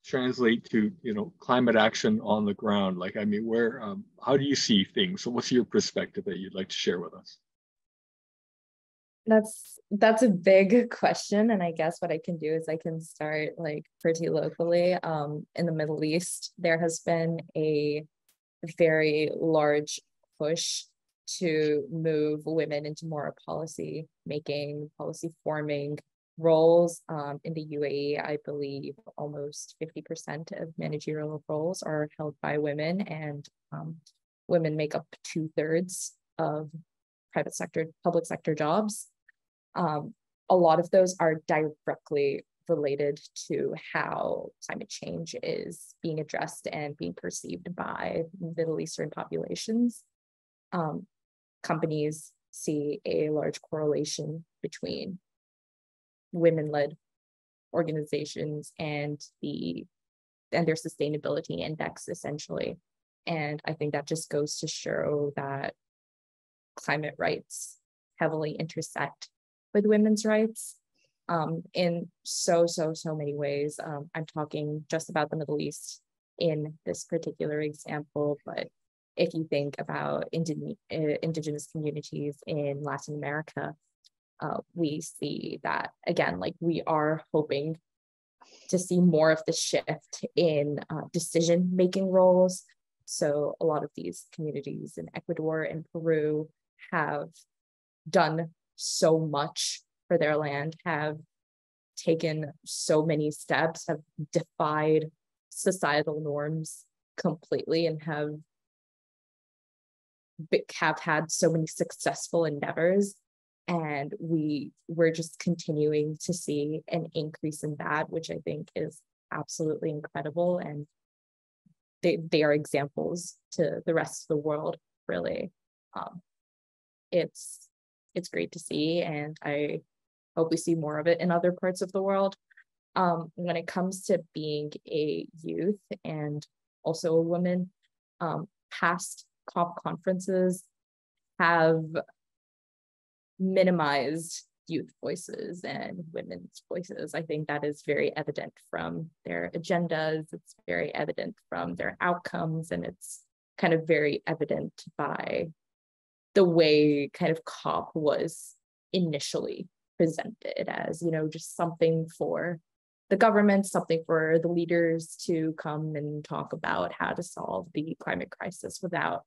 translate to, you know, climate action on the ground? Like, I mean, where, um, how do you see things? So what's your perspective that you'd like to share with us? That's that's a big question, and I guess what I can do is I can start like pretty locally. Um, in the Middle East, there has been a very large push to move women into more policy making, policy forming roles. Um, in the U A E, I believe almost fifty percent of managerial roles are held by women, and um, women make up two thirds of private sector, public sector jobs. Um, a lot of those are directly related to how climate change is being addressed and being perceived by Middle Eastern populations. Um, companies see a large correlation between women-led organizations and the and their sustainability index, essentially. And I think that just goes to show that climate rights heavily intersect with women's rights um, in so, so, so many ways. Um, I'm talking just about the Middle East in this particular example, but if you think about indi uh, indigenous communities in Latin America, uh, we see that, again, like we are hoping to see more of the shift in uh, decision-making roles. So a lot of these communities in Ecuador and Peru have done so much for their land, have taken so many steps, have defied societal norms completely, and have, have had so many successful endeavors. And we, we're just continuing to see an increase in that, which I think is absolutely incredible. And they, they are examples to the rest of the world, really. Um, it's It's great to see, and I hope we see more of it in other parts of the world. Um, when it comes to being a youth and also a woman, um, past COP conferences have minimized youth voices and women's voices. I think that is very evident from their agendas. It's very evident from their outcomes, and it's kind of very evident by the way kind of COP was initially presented as, you know, just something for the government, something for the leaders to come and talk about how to solve the climate crisis without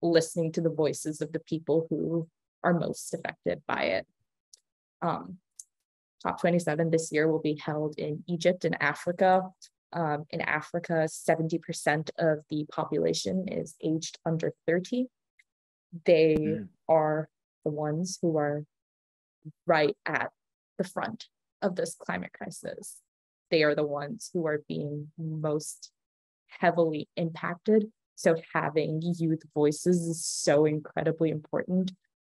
listening to the voices of the people who are most affected by it. Um, COP twenty-seven this year will be held in Egypt and Africa. Um, in Africa, seventy percent of the population is aged under thirty. They mm. are the ones who are right at the front of this climate crisis. They are the ones who are being most heavily impacted. So having youth voices is so incredibly important.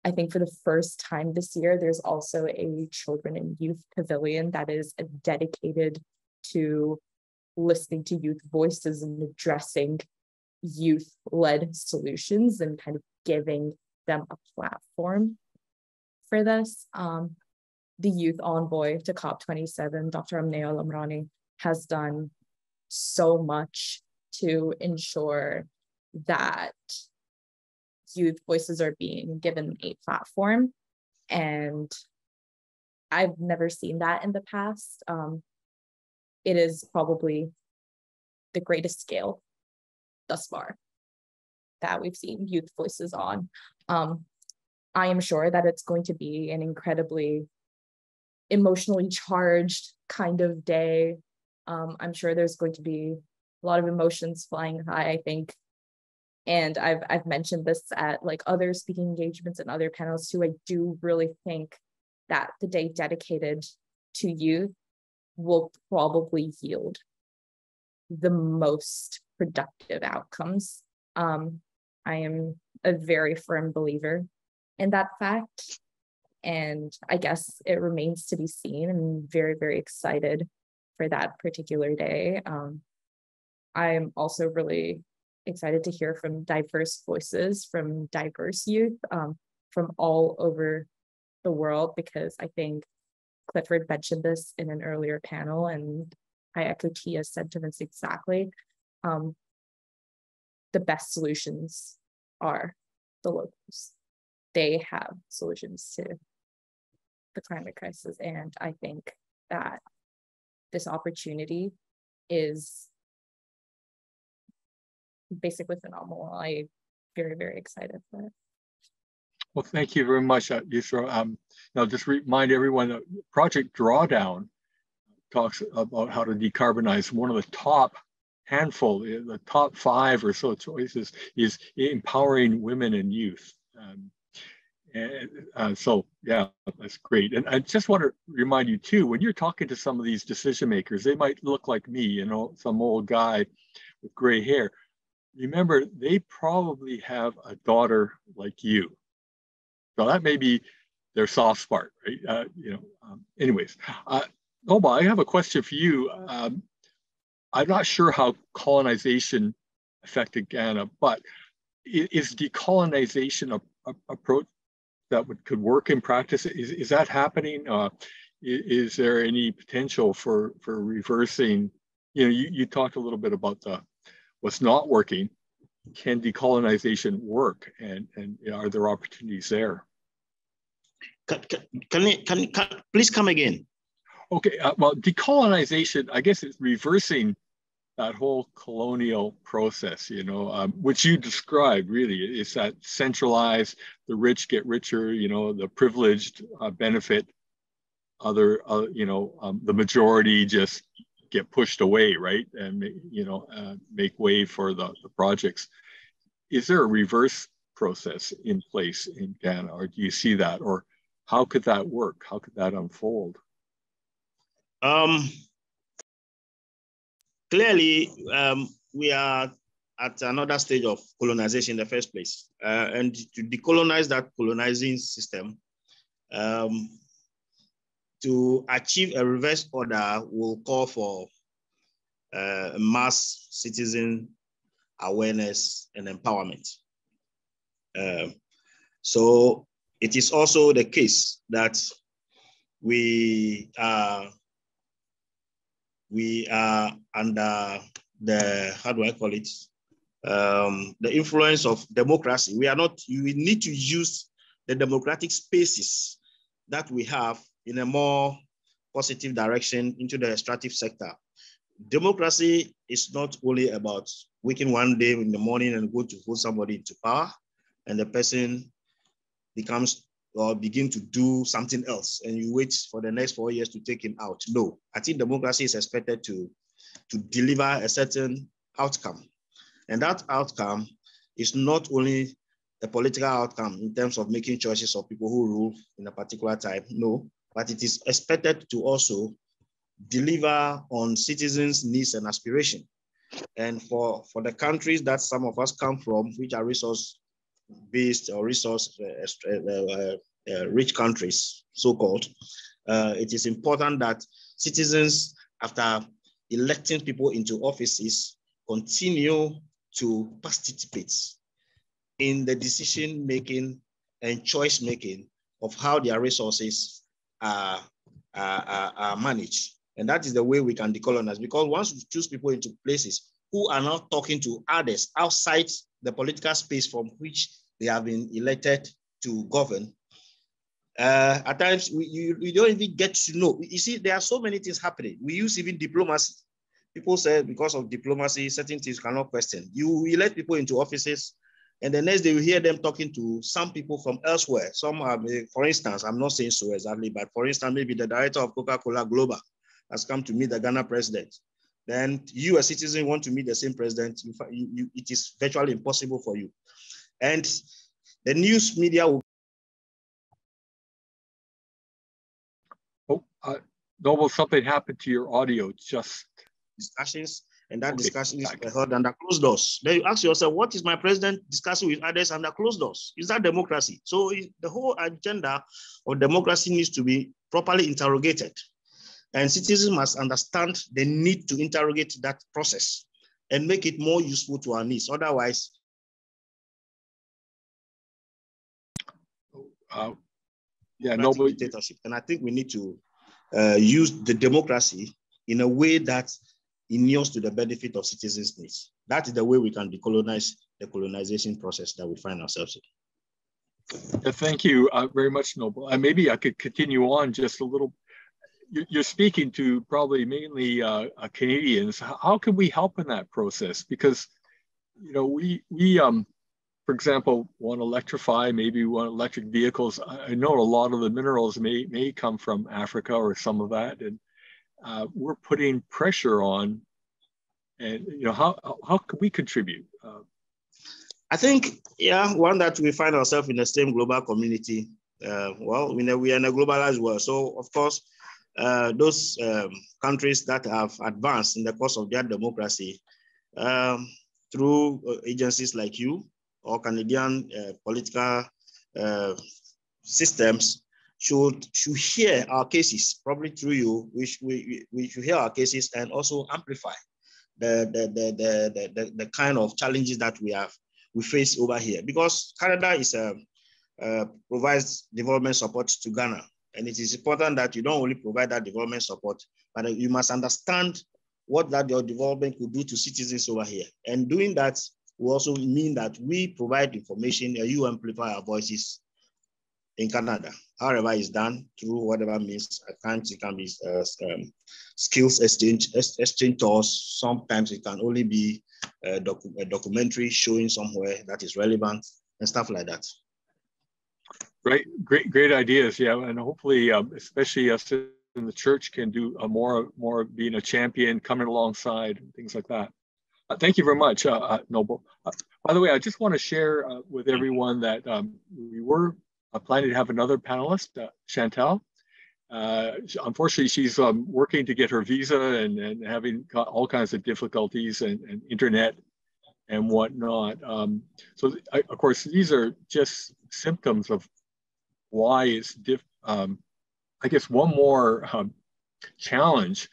I think for the first time this year, there's also a children and youth pavilion that is dedicated to listening to youth voices and addressing youth-led solutions and kind of giving them a platform for this. Um, the youth envoy to COP twenty-seven, Doctor Amne Al-Amrani, has done so much to ensure that youth voices are being given a platform, and I've never seen that in the past. Um, it is probably the greatest scale thus far that we've seen youth voices on. Um, I am sure that it's going to be an incredibly emotionally charged kind of day. Um, I'm sure there's going to be a lot of emotions flying high, I think. And I've I've mentioned this at like other speaking engagements and other panels too. I do really think that the day dedicated to youth will probably yield the most productive outcomes. Um, I am a very firm believer in that fact. And I guess it remains to be seen. I'm very, very excited for that particular day. Um, I'm also really excited to hear from diverse voices, from diverse youth, um, from all over the world, because I think Clifford mentioned this in an earlier panel, and Hayeko Tia said to this exactly. Um, the best solutions are the locals. They have solutions to the climate crisis, and I think that this opportunity is basically phenomenal. I'm very, very excited for it. Well, thank you very much, uh, Yusra. Um, now, just remind everyone that Project Drawdown talks about how to decarbonize. One of the top handful, the top five or so choices is empowering women and youth. Um, and uh, so, yeah, that's great. And I just want to remind you too, when you're talking to some of these decision makers, they might look like me, you know, some old guy with gray hair. Remember, they probably have a daughter like you. So that may be their soft spot, right? Uh, you know, um, anyways. Uh, Noma, I have a question for you. Um, I'm not sure how colonization affected Ghana, but is decolonization a, a approach that would, could work in practice? Is, is that happening? Uh, is, is there any potential for, for reversing? You know, you, you talked a little bit about the what's not working. Can decolonization work, and and are there opportunities there? Can can, can, can please come again? Okay, uh, well, decolonization, I guess it's reversing that whole colonial process, you know, um, which you described really. It's that centralized, the rich get richer, you know, the privileged uh, benefit other, uh, you know, um, the majority just get pushed away, right? And, you know, uh, make way for the, the projects. Is there a reverse process in place in Ghana, or do you see that? Or how could that work? How could that unfold? Um, clearly, um, we are at another stage of colonization in the first place. Uh, and to decolonize that colonizing system, um, to achieve a reverse order will call for uh, mass citizen awareness and empowerment. Uh, so it is also the case that we are we are under the, how do I call it? Um, the influence of democracy. We are not, we need to use the democratic spaces that we have in a more positive direction into the extractive sector. Democracy is not only about waking one day in the morning and go to hold somebody into power and the person becomes or begin to do something else and you wait for the next four years to take him out. No, I think democracy is expected to, to deliver a certain outcome. And that outcome is not only a political outcome in terms of making choices of people who rule in a particular time, no, but it is expected to also deliver on citizens' needs and aspiration. And for, for the countries that some of us come from, which are resource-based or resource-rich countries, so-called, uh, it is important that citizens, after electing people into offices, continue to participate in the decision-making and choice-making of how their resources are, are, are managed. And that is the way we can decolonize, because once we choose people into places who are not talking to others outside the political space from which they have been elected to govern, uh, at times we, you, you don't even get to know. You see, there are so many things happening. We use even diplomacy. People say because of diplomacy, certain things cannot question. You elect people into offices, and the next day you hear them talking to some people from elsewhere. Some are, for instance, I'm not saying so exactly, but for instance, maybe the director of Coca-Cola Global has come to meet the Ghana president. Then you, a citizen, want to meet the same president. You, you, it is virtually impossible for you. And the news media will. Oh, uh, almost something happened to your audio. Just discussions, and that okay. discussion is okay. held under closed doors. Then you ask yourself, what is my president discussing with others under closed doors? Is that democracy? So it, the whole agenda of democracy needs to be properly interrogated. And citizens must understand the need to interrogate that process and make it more useful to our needs. Otherwise, uh, yeah, no dictatorship. And I think we need to uh, use the democracy in a way that inures to the benefit of citizens' needs. That is the way we can decolonize the colonization process that we find ourselves in. Thank you uh, very much, Noble. And uh, maybe I could continue on just a little. You're speaking to probably mainly uh, Canadians. How can we help in that process? Because, you know, we, we um, for example, want to electrify, maybe we want electric vehicles. I know a lot of the minerals may, may come from Africa or some of that. And uh, we're putting pressure on, and, you know, how, how can we contribute? Uh, I think, yeah, one that we find ourselves in the same global community. Uh, well, we know we are in a globalized world. So, of course, Uh, those um, countries that have advanced in the course of their democracy um, through agencies like you or Canadian uh, political uh, systems should, should hear our cases, probably through you, we should, we, we should hear our cases and also amplify the, the, the, the, the, the kind of challenges that we have, we face over here. Because Canada is a, uh, provides development support to Ghana. And it is important that you don't only provide that development support, but you must understand what that your development could do to citizens over here. And doing that will also mean that we provide information and you amplify our voices in Canada. However it's done through whatever means, at times it can be uh, um, skills exchange, exchange tours. Sometimes it can only be a, docu a documentary showing somewhere that is relevant and stuff like that. Great, great, great ideas. Yeah, and hopefully, um, especially us in the church, can do a more, more of being a champion, coming alongside, things like that. Uh, thank you very much, uh, uh, Noble. Uh, by the way, I just want to share uh, with everyone that um, we were uh, planning to have another panelist, uh, Chantal. Uh, unfortunately, she's um, working to get her visa and, and having all kinds of difficulties and, and internet and whatnot. Um, so, I, of course, these are just symptoms of why it's diff, um, I guess one more um, challenge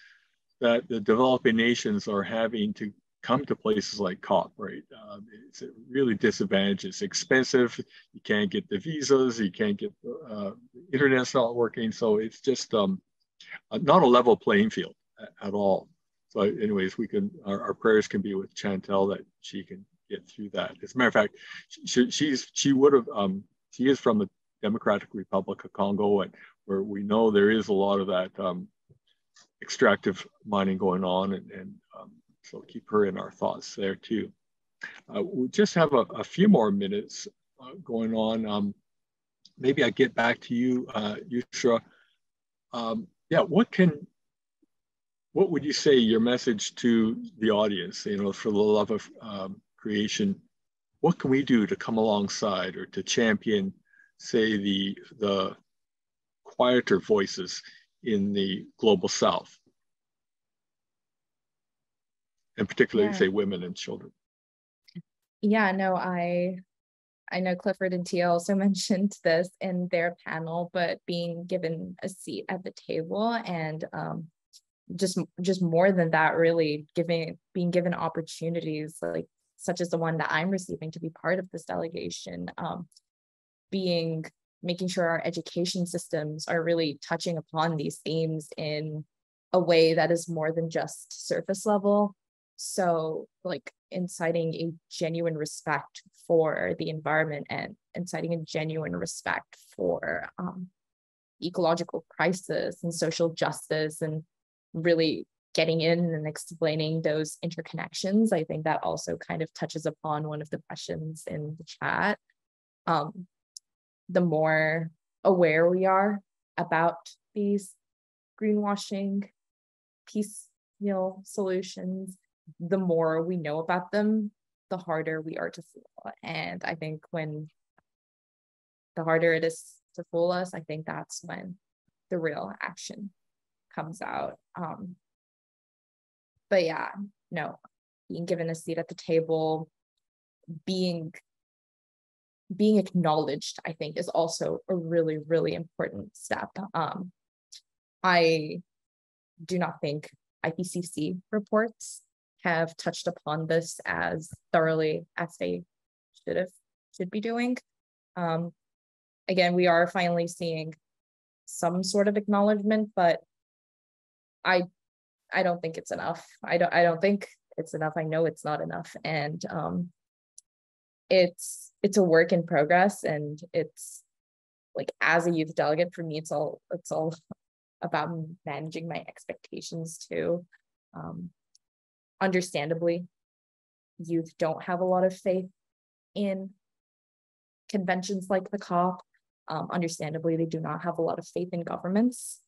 that the developing nations are having to come to places like COP, right? Um, it's really disadvantageous, expensive. You can't get the visas, you can't get the, uh, internet's not working. So it's just um, not a level playing field at, at all. So anyways, we can, our, our prayers can be with Chantel that she can get through that. As a matter of fact, she, she's, she would have, um, she is from the Democratic Republic of Congo, and where we know there is a lot of that um, extractive mining going on. And, and um, so keep her in our thoughts there too. Uh, we just have a, a few more minutes uh, going on. Um, maybe I get back to you, uh, Yusra. Um, yeah, what can, what would you say your message to the audience, you know, for the love of um, creation, what can we do to come alongside or to champion, say, the, the quieter voices in the global South? And particularly, yeah. say, women and children. Yeah, no, I, I know Clifford and Tia also mentioned this in their panel, but being given a seat at the table, and um, just, just more than that, really giving, being given opportunities like such as the one that I'm receiving to be part of this delegation, um, being, making sure our education systems are really touching upon these themes in a way that is more than just surface level. So like inciting a genuine respect for the environment and inciting a genuine respect for um, ecological crisis and social justice, and really getting in and explaining those interconnections. I think that also kind of touches upon one of the questions in the chat. Um, the more aware we are about these greenwashing piecemeal solutions, the more we know about them, the harder we are to fool. And I think when the harder it is to fool us, I think that's when the real action comes out. Um, but yeah, no, being given a seat at the table, being, being acknowledged, I think, is also a really, really important step. Um, I do not think I P C C reports have touched upon this as thoroughly as they should have, should be doing. Um, again, we are finally seeing some sort of acknowledgement, but I, I don't think it's enough. I don't, I don't think it's enough. I know it's not enough, and um, it's, it's a work in progress. And it's like, as a youth delegate, for me, it's all, it's all about managing my expectations too. Um, Understandably, youth don't have a lot of faith in conventions like the COP. Um, understandably, they do not have a lot of faith in governments.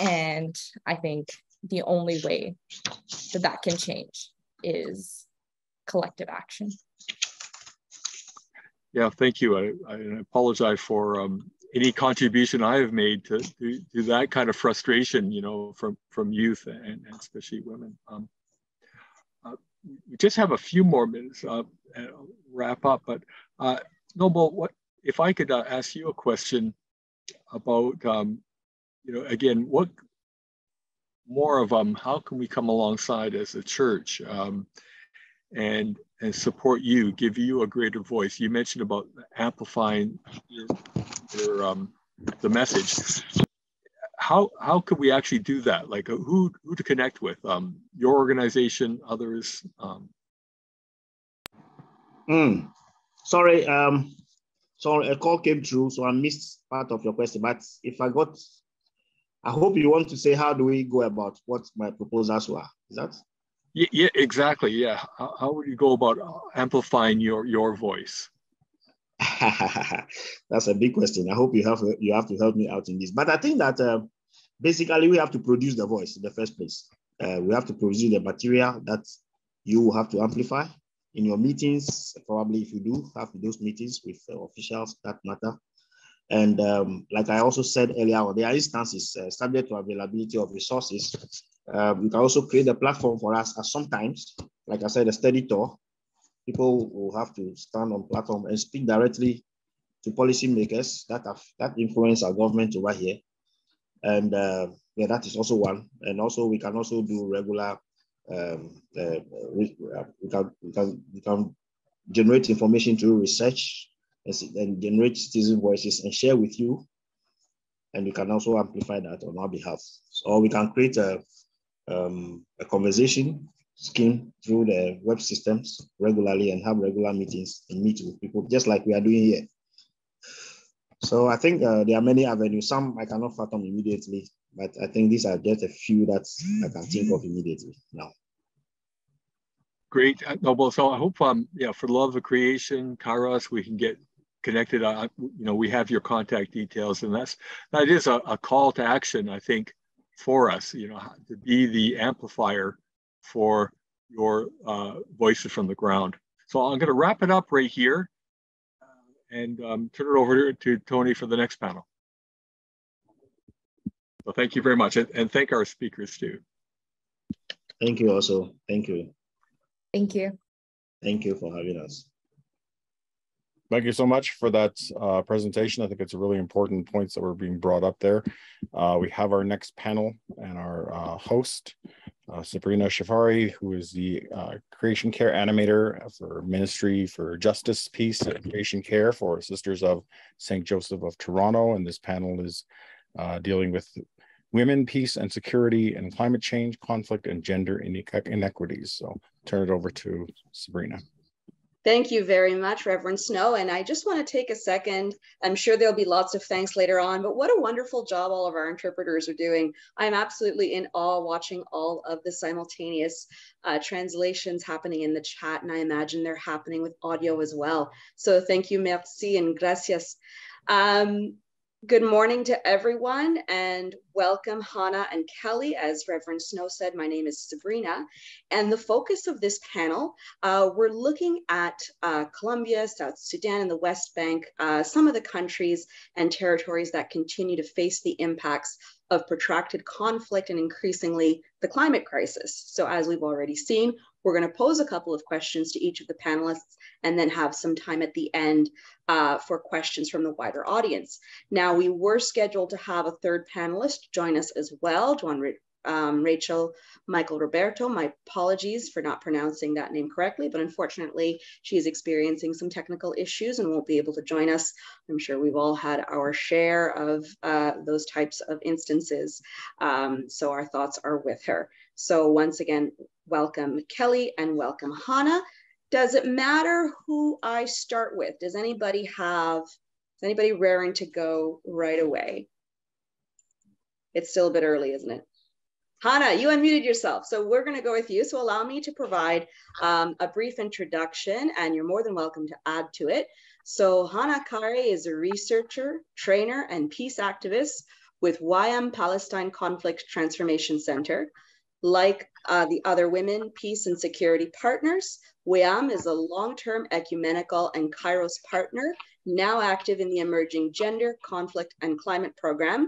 And I think the only way that that can change is collective action. Yeah, thank you. I, I apologize for um, any contribution I have made to, to, to that kind of frustration, you know, from, from youth and, and especially women. Um, We just have a few more minutes uh, and I'll wrap up, but uh, Noble, what if I could uh, ask you a question about, um, you know, again, what more of um, how can we come alongside as a church um, and and support you, give you a greater voice? You mentioned about amplifying your, your um, the message. How, how could we actually do that? Like who, who to connect with? Um, your organization, others? Um... Mm. Sorry, um, so a call came through, so I missed part of your question, but if I got, I hope you want to say, how do we go about what my proposals were? Is that? Yeah, yeah, exactly, yeah. How, how would you go about amplifying your, your voice? That's a big question. I hope you have you have to help me out in this. But I think that uh, basically we have to produce the voice in the first place. Uh, we have to produce the material that you have to amplify in your meetings. Probably if you do have those meetings with uh, officials that matter. And um, like I also said earlier, there are instances uh, subject to availability of resources. Uh, we can also create a platform for us. As sometimes, like I said, a study tour. People will have to stand on platform and speak directly to policymakers that have that influence our government over here, and uh, yeah, that is also one. And also, we can also do regular. Um, uh, we, uh, we can we can we can generate information through research and, and generate citizen voices and share with you and you can also amplify that on our behalf. So, or we can create a, um, a conversation scheme through the web systems regularly and have regular meetings and meet with people, just like we are doing here. So I think uh, there are many avenues. Some I cannot fathom immediately, but I think these are just a few that I can think of immediately now. Great. Well, so I hope, um, yeah, for the love of creation, Kairos, we can get connected. Uh, you know, we have your contact details, and that's, that is a, a call to action, I think, for us, you know, to be the amplifier for your uh, voices from the ground. So I'm going to wrap it up right here and um, turn it over to Tony for the next panel. So thank you very much, and, and thank our speakers too. Thank you also. Thank you. Thank you. Thank you for having us. Thank you so much for that uh, presentation. I think it's a really important points that were being brought up there. Uh, we have our next panel and our uh, host, uh, Sabrina Shafari, who is the uh, Creation Care Animator for Ministry for Justice, Peace, and Creation Care for Sisters of Saint Joseph of Toronto. And this panel is uh, dealing with women, peace, and security, and climate change, conflict, and gender inequities. So turn it over to Sabrina. Thank you very much, Reverend Snow. And I just want to take a second. I'm sure there'll be lots of thanks later on, but what a wonderful job all of our interpreters are doing. I'm absolutely in awe watching all of the simultaneous uh, translations happening in the chat, and I imagine they're happening with audio as well. So thank you, merci, and gracias. Um, Good morning to everyone, and welcome Hannah and Kelly. As Reverend Snow said, my name is Sabrina, and the focus of this panel, uh, we're looking at uh, Colombia, South Sudan, and the West Bank, uh, some of the countries and territories that continue to face the impacts of protracted conflict and increasingly the climate crisis. So as we've already seen, we're going to pose a couple of questions to each of the panelists and then have some time at the end uh, for questions from the wider audience. Now, we were scheduled to have a third panelist join us as well, Juan um, Rachel Michael Roberto. My apologies for not pronouncing that name correctly, but unfortunately, she's experiencing some technical issues and won't be able to join us. I'm sure we've all had our share of uh, those types of instances, um, so our thoughts are with her. So once again, welcome Kelly and welcome Hannah. Does it matter who I start with? Does anybody have, is anybody raring to go right away? It's still a bit early, isn't it? Hannah, you unmuted yourself. So we're gonna go with you. So allow me to provide um, a brief introduction, and you're more than welcome to add to it. So Hannah Kare is a researcher, trainer, and peace activist with Y M Palestine Conflict Transformation Center. Like uh, the other women, peace and security partners, W E A M is a long-term ecumenical and Kairos partner, now active in the emerging gender, conflict, and climate program.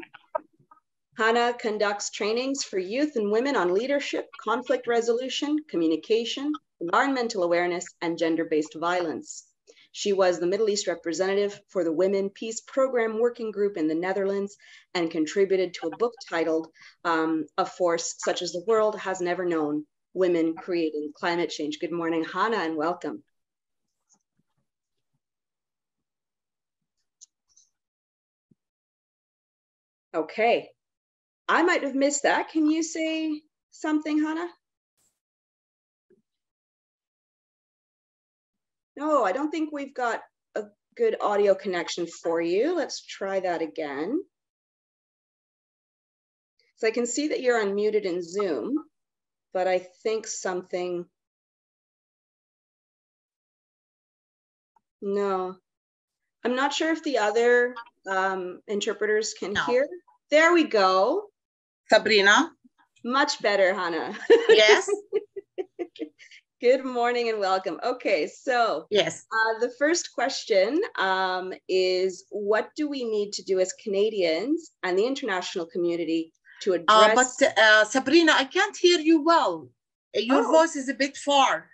Hannah conducts trainings for youth and women on leadership, conflict resolution, communication, environmental awareness, and gender-based violence. She was the Middle East representative for the Women Peace Program Working Group in the Netherlands and contributed to a book titled um, A Force Such as the World Has Never Known, Women Creating Climate Change. Good morning, Hannah, and welcome. Okay, I might have missed that. Can you say something, Hannah? No, I don't think we've got a good audio connection for you. Let's try that again. So I can see that you're unmuted in Zoom, but I think something. No, I'm not sure if the other um, interpreters can no. hear. There we go. Sabrina. Much better, Hannah. Yes. Good morning and welcome. Okay, so yes, uh, the first question um, is, what do we need to do as Canadians and the international community to address? Uh, but uh, Sabrina, I can't hear you well. Your oh. voice is a bit far.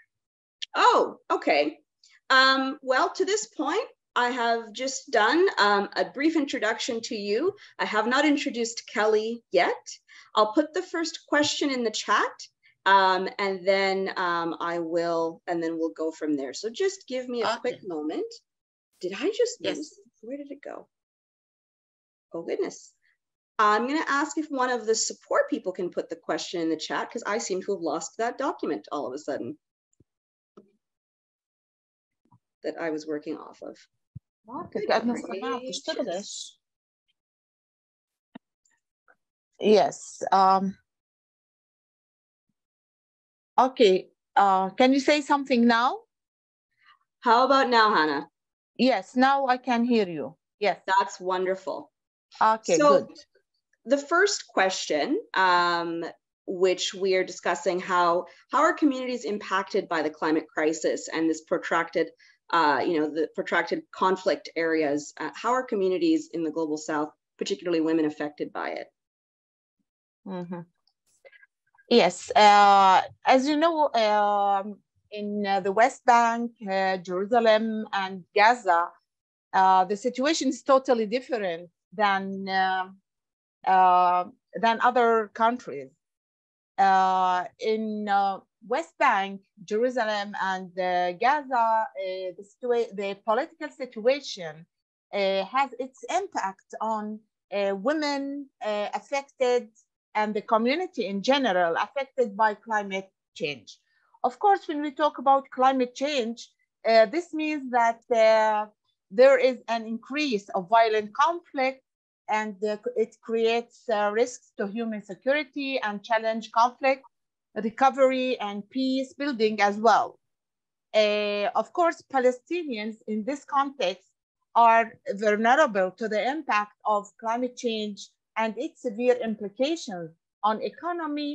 Oh, okay. Um, well, to this point, I have just done um, a brief introduction to you. I have not introduced Kelly yet. I'll put the first question in the chat. Um, and then um, I will, and then we'll go from there. So just give me a okay. quick moment. Did I just, yes. Where did it go? Oh, goodness. I'm going to ask if one of the support people can put the question in the chat, because I seem to have lost that document all of a sudden that I was working off of. Yes. Um, okay. Uh, can you say something now? How about now, Hannah? Yes, now I can hear you. Yes. That's wonderful. Okay, so, good. The first question, um, which we are discussing, how, how are communities impacted by the climate crisis and this protracted, uh, you know, the protracted conflict areas? Uh, how are communities in the Global South, particularly women, affected by it? Mm-hmm. Yes, uh, as you know, uh, in uh, the West Bank, uh, Jerusalem, and Gaza, uh, the situation is totally different than uh, Uh, than other countries. Uh, in uh, West Bank, Jerusalem, and uh, Gaza, uh, the, the political situation uh, has its impact on uh, women uh, affected and the community in general affected by climate change. Of course, when we talk about climate change, uh, this means that uh, there is an increase of violent conflict, and it creates uh, risks to human security and challenge conflict, recovery, and peace building as well. Uh, of course, Palestinians in this context are vulnerable to the impact of climate change and its severe implications on economy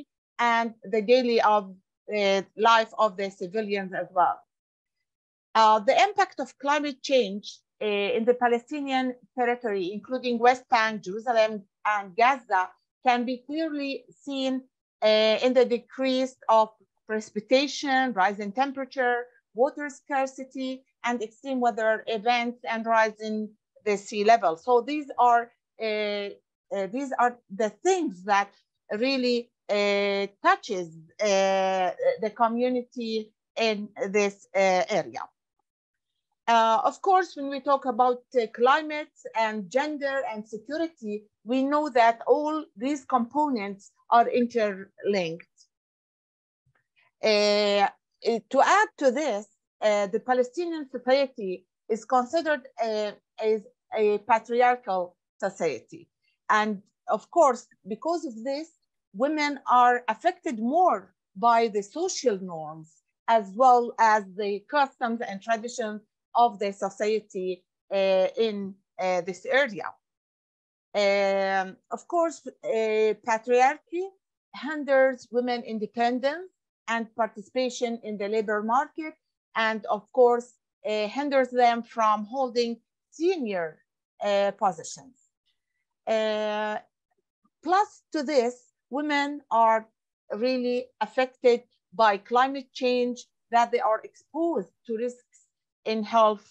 and the daily of, uh, life of the civilians as well. Uh, the impact of climate change Uh, in the Palestinian territory, including West Bank, Jerusalem, and Gaza, can be clearly seen uh, in the decrease of precipitation, rise in temperature, water scarcity, and extreme weather events, and rise in the sea level. So these are uh, uh, these are the things that really uh, touches uh, the community in this uh, area. Uh, of course, when we talk about uh, climate and gender and security, we know that all these components are interlinked. Uh, to add to this, uh, the Palestinian society is considered a, a, a patriarchal society. And of course, because of this, women are affected more by the social norms as well as the customs and traditions of the society uh, in uh, this area. Um, of course, uh, patriarchy hinders women independence and participation in the labor market, and of course, uh, hinders them from holding senior uh, positions. Uh, plus to this, women are really affected by climate change, that they are exposed to risks in health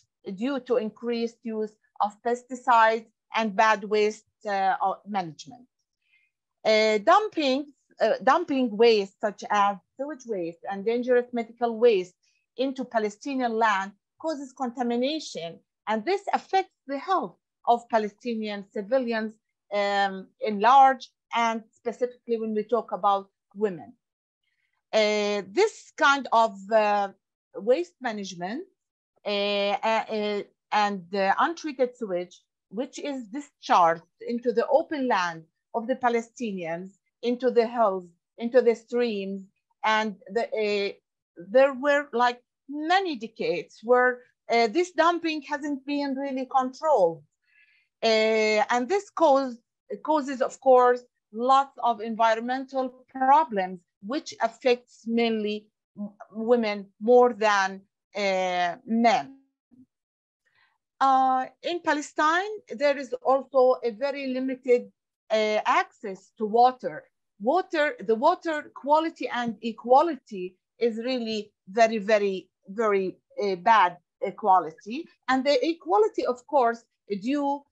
due to increased use of pesticides and bad waste uh, management. Uh, dumping, uh, dumping waste such as sewage waste and dangerous medical waste into Palestinian land causes contamination, and this affects the health of Palestinian civilians um, in large, and specifically when we talk about women. Uh, this kind of uh, waste management Uh, uh, and the untreated sewage, which is discharged into the open land of the Palestinians, into the hills, into the streams, and the, uh, there were like many decades where uh, this dumping hasn't been really controlled, uh, and this cause, causes, of course, lots of environmental problems, which affects mainly women more than Uh, men. Uh, in Palestine, there is also a very limited uh, access to water. Water, the water quality and equality is really very, very, very uh, bad quality. And the equality, of course, due uh,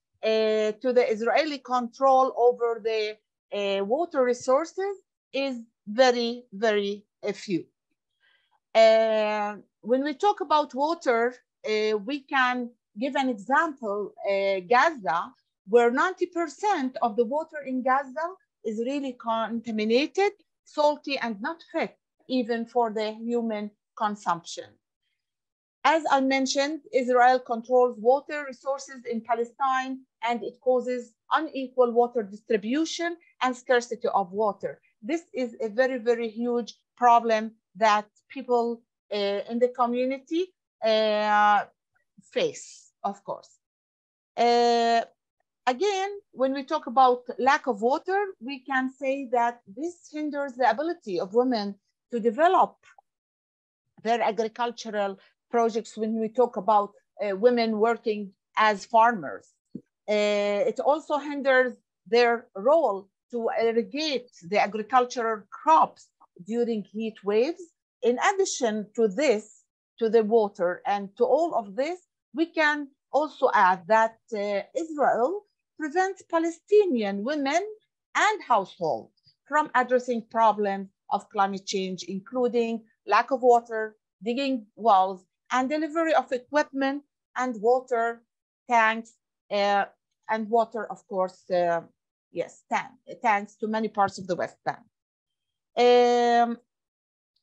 to the Israeli control over the uh, water resources is very, very uh, few. Uh, When we talk about water, uh, we can give an example, uh, Gaza, where ninety percent of the water in Gaza is really contaminated, salty, and not fit even for the human consumption. As I mentioned, Israel controls water resources in Palestine, and it causes unequal water distribution and scarcity of water. This is a very, very huge problem that people uh, in the community uh, face, of course. Uh, again, when we talk about lack of water, we can say that this hinders the ability of women to develop their agricultural projects when we talk about uh, women working as farmers. Uh, it also hinders their role to irrigate the agricultural crops during heat waves. In addition to this, to the water and to all of this, we can also add that uh, Israel prevents Palestinian women and households from addressing problems of climate change, including lack of water, digging wells, and delivery of equipment and water tanks, uh, and water, of course, uh, yes, tank, tanks to many parts of the West Bank. Um,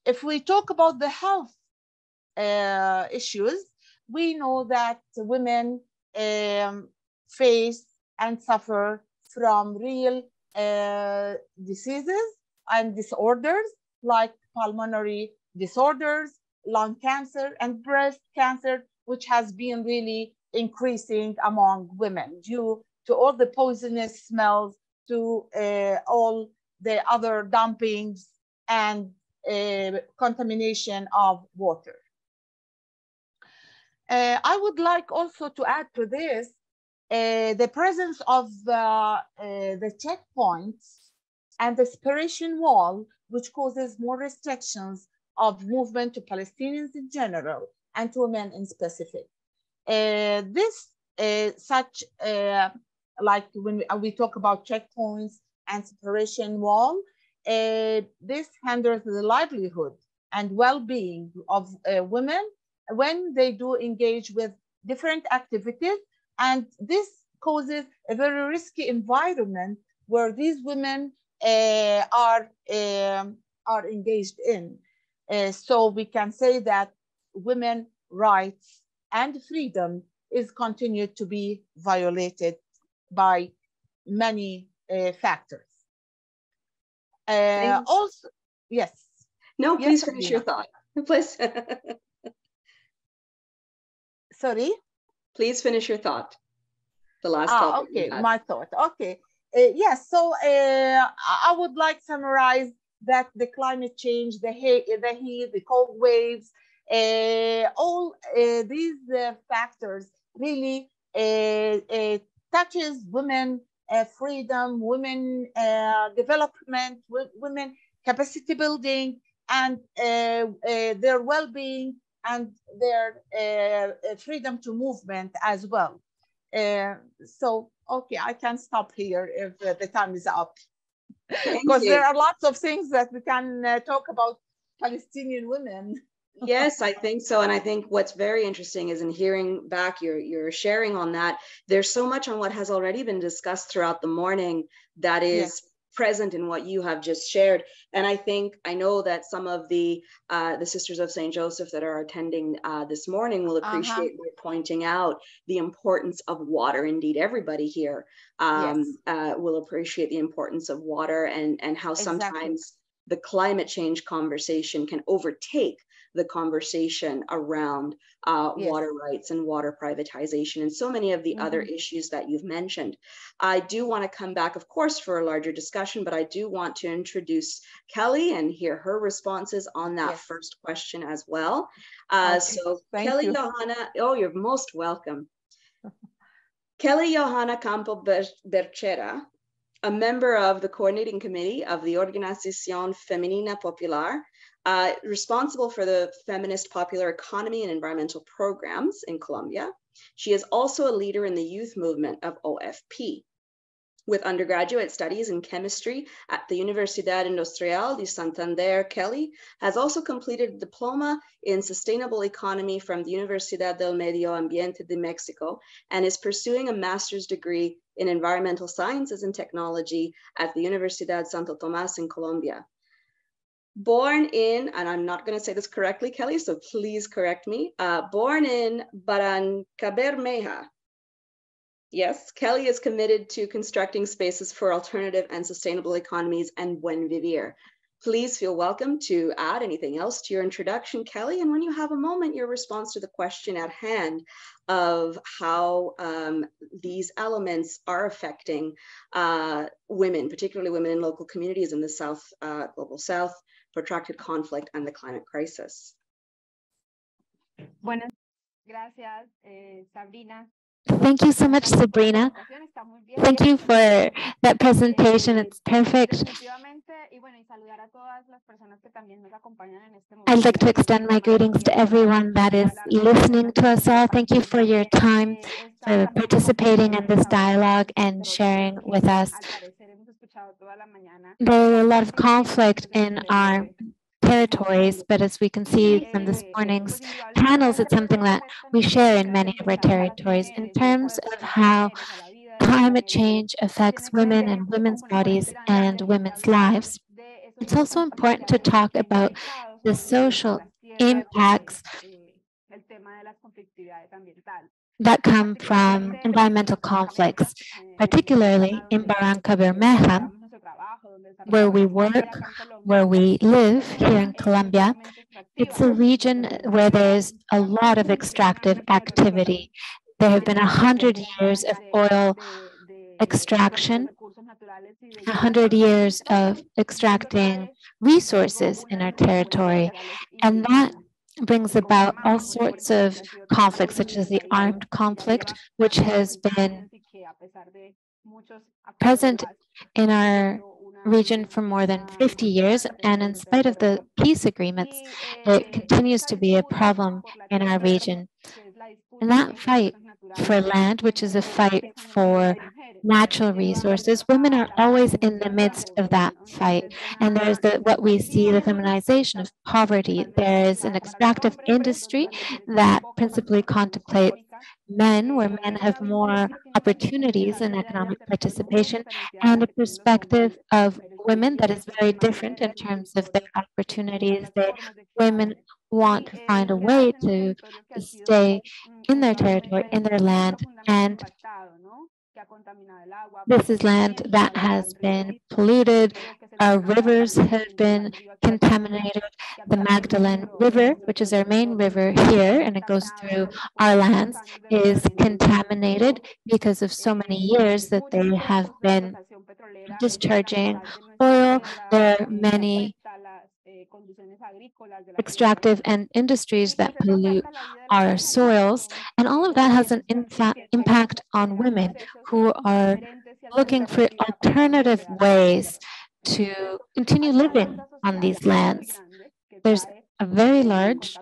if we talk about the health uh, issues, we know that women um, face and suffer from real uh, diseases and disorders like pulmonary disorders, lung cancer, and breast cancer, which has been really increasing among women due to all the poisonous smells, to uh, all the other dumpings and uh, contamination of water. Uh, I would like also to add to this uh, the presence of the, uh, the checkpoints and the separation wall, which causes more restrictions of movement to Palestinians in general and to women in specific. Uh, this uh, such uh, like when we, we talk about checkpoints and separation wall, uh, this hinders the livelihood and well-being of uh, women when they do engage with different activities. And this causes a very risky environment where these women uh, are, uh, are engaged in. Uh, so we can say that women's rights and freedom is continued to be violated by many uh, factors. Uh, also, yes. No, please yes, finish Sabina. Your thought, please. Sorry? Please finish your thought, the last ah, thought. Okay, my thought, okay. Uh, yes, so uh, I would like to summarize that the climate change, the heat, the, heat, the cold waves, uh, all uh, these uh, factors really uh, uh, touches women uh, freedom, women uh, development, women capacity building, and uh, uh, their well-being and their uh, freedom to movement as well. Uh, so, okay, I can stop here if uh, the time is up. Because there are lots of things that we can uh, talk about Palestinian women. Yes, I think so. And I think what's very interesting is in hearing back your, your sharing on that, there's so much on what has already been discussed throughout the morning that is yeah. present in what you have just shared. And I think, I know that some of the uh, the Sisters of Saint Joseph that are attending uh, this morning will appreciate uh-huh. pointing out the importance of water. Indeed, everybody here um, yes. uh, will appreciate the importance of water and, and how exactly. sometimes the climate change conversation can overtake the conversation around uh, yes. water rights and water privatization and so many of the mm-hmm. other issues that you've mentioned. I do want to come back, of course, for a larger discussion, but I do want to introduce Kelly and hear her responses on that yes. first question as well. Uh, okay. So Thank Kelly you. Johanna, oh, you're most welcome. Kelly Johanna Campo Berchera, a member of the coordinating committee of the Organización Femenina Popular, Uh, responsible for the feminist popular economy and environmental programs in Colombia. She is also a leader in the youth movement of O F P. with undergraduate studies in chemistry at the Universidad Industrial de Santander, Kelly, has also completed a diploma in sustainable economy from the Universidad del Medio Ambiente de Mexico, and is pursuing a master's degree in environmental sciences and technology at the Universidad Santo Tomas in Colombia. Born in, and I'm not going to say this correctly, Kelly, so please correct me, uh, born in Barrancabermeja, yes, Kelly is committed to constructing spaces for alternative and sustainable economies and buen vivir. Please feel welcome to add anything else to your introduction, Kelly, and when you have a moment, your response to the question at hand of how um, these elements are affecting uh, women, particularly women in local communities in the South, uh, Global South, protracted conflict, and the climate crisis. Buenas gracias, eh, Sabrina. Thank you so much, Sabrina. Thank you for that presentation. It's perfect. I'd like to extend my greetings to everyone that is listening to us all. Thank you for your time, for participating in this dialogue and sharing with us. There were a lot of conflict in our territories, but as we can see from this morning's panels, it's something that we share in many of our territories. In terms of how climate change affects women and women's bodies and women's lives, it's also important to talk about the social impacts that come from environmental conflicts, particularly in Barrancabermeja, where we work, where we live here in Colombia. It's a region where there's a lot of extractive activity. There have been one hundred years of oil extraction, one hundred years of extracting resources in our territory, and that brings about all sorts of conflicts, such as the armed conflict, which has been present in our region for more than fifty years, and in spite of the peace agreements, it continues to be a problem in our region. And that fight for land, which is a fight for natural resources, women are always in the midst of that fight. And there's the, what we see, the feminization of poverty. There is an extractive industry that principally contemplates men, where men have more opportunities in economic participation, and a perspective of women that is very different in terms of their opportunities. That women want to find a way to stay in their territory, in their land, and this is land that has been polluted. Our rivers have been contaminated. The Magdalena River, which is our main river here, and it goes through our lands, is contaminated because of so many years that they have been discharging oil. There are many extractive and industries that pollute our soils, and all of that has an impact on women who are looking for alternative ways to continue living on these lands. There's a very large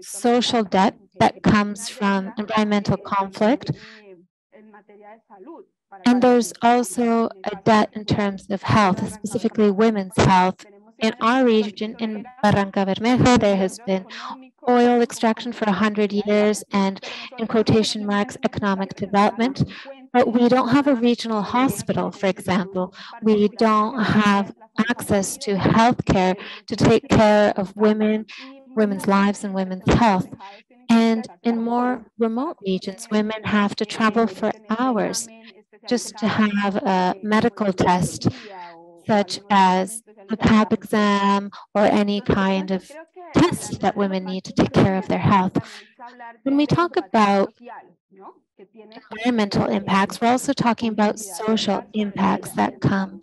social debt that comes from environmental conflict, and there's also a debt in terms of health, specifically women's health. In our region, in Barrancabermeja, there has been oil extraction for one hundred years and, in quotation marks, economic development. But we don't have a regional hospital, for example. We don't have access to health care to take care of women, women's lives, and women's health. And in more remote regions, women have to travel for hours just to have a medical test, such as a P A P exam or any kind of test that women need to take care of their health. When we talk about environmental impacts, we're also talking about social impacts that come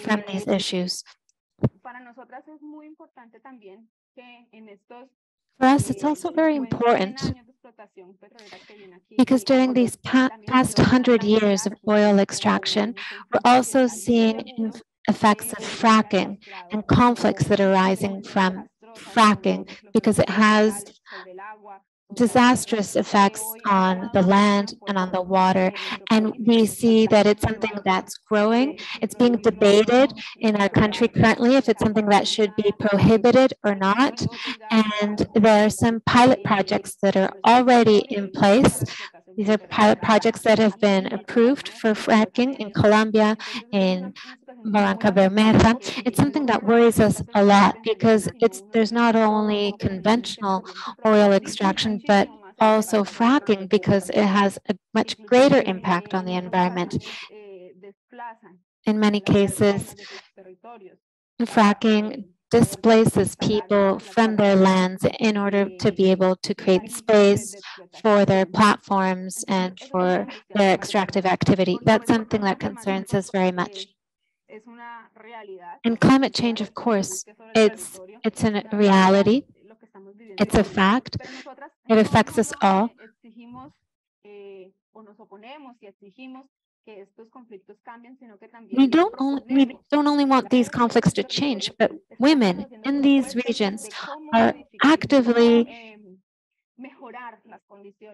from these issues. For us, it's also very important because during these pa past one hundred years of oil extraction, we're also seeing effects of fracking and conflicts that are arising from fracking, because it has disastrous effects on the land and on the water. And we see that it's something that's growing. It's being debated in our country currently if it's something that should be prohibited or not. And there are some pilot projects that are already in place. These are pilot projects that have been approved for fracking in Colombia, in Barrancabermeja. It's something that worries us a lot because it's there's not only conventional oil extraction, but also fracking, because it has a much greater impact on the environment. In many cases, fracking displaces people from their lands in order to be able to create space for their platforms and for their extractive activity. That's something that concerns us very much. And climate change, of course, it's, it's a reality, it's a fact, it affects us all. We don't, only, we don't only want these conflicts to change, but women in these regions are actively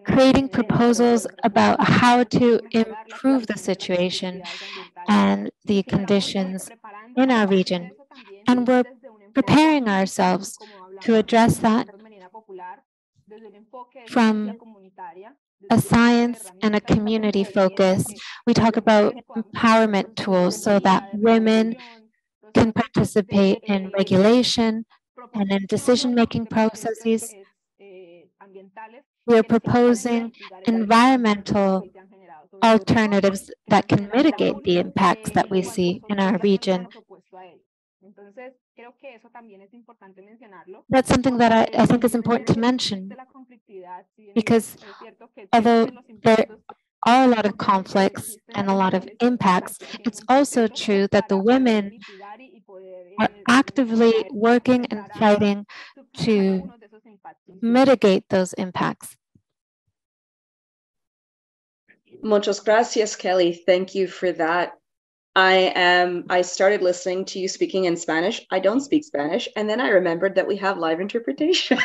creating proposals about how to improve the situation and the conditions in our region. And we're preparing ourselves to address that from a science and a community focus. We talk about empowerment tools so that women can participate in regulation and in decision-making processes. We are proposing environmental alternatives that can mitigate the impacts that we see in our region. That's something that I, I think is important to mention, because although there are a lot of conflicts and a lot of impacts, it's also true that the women are actively working and fighting to mitigate those impacts. Muchas gracias, Kelly. Thank you for that. I am, I started listening to you speaking in Spanish. I don't speak Spanish. And then I remembered that we have live interpretation.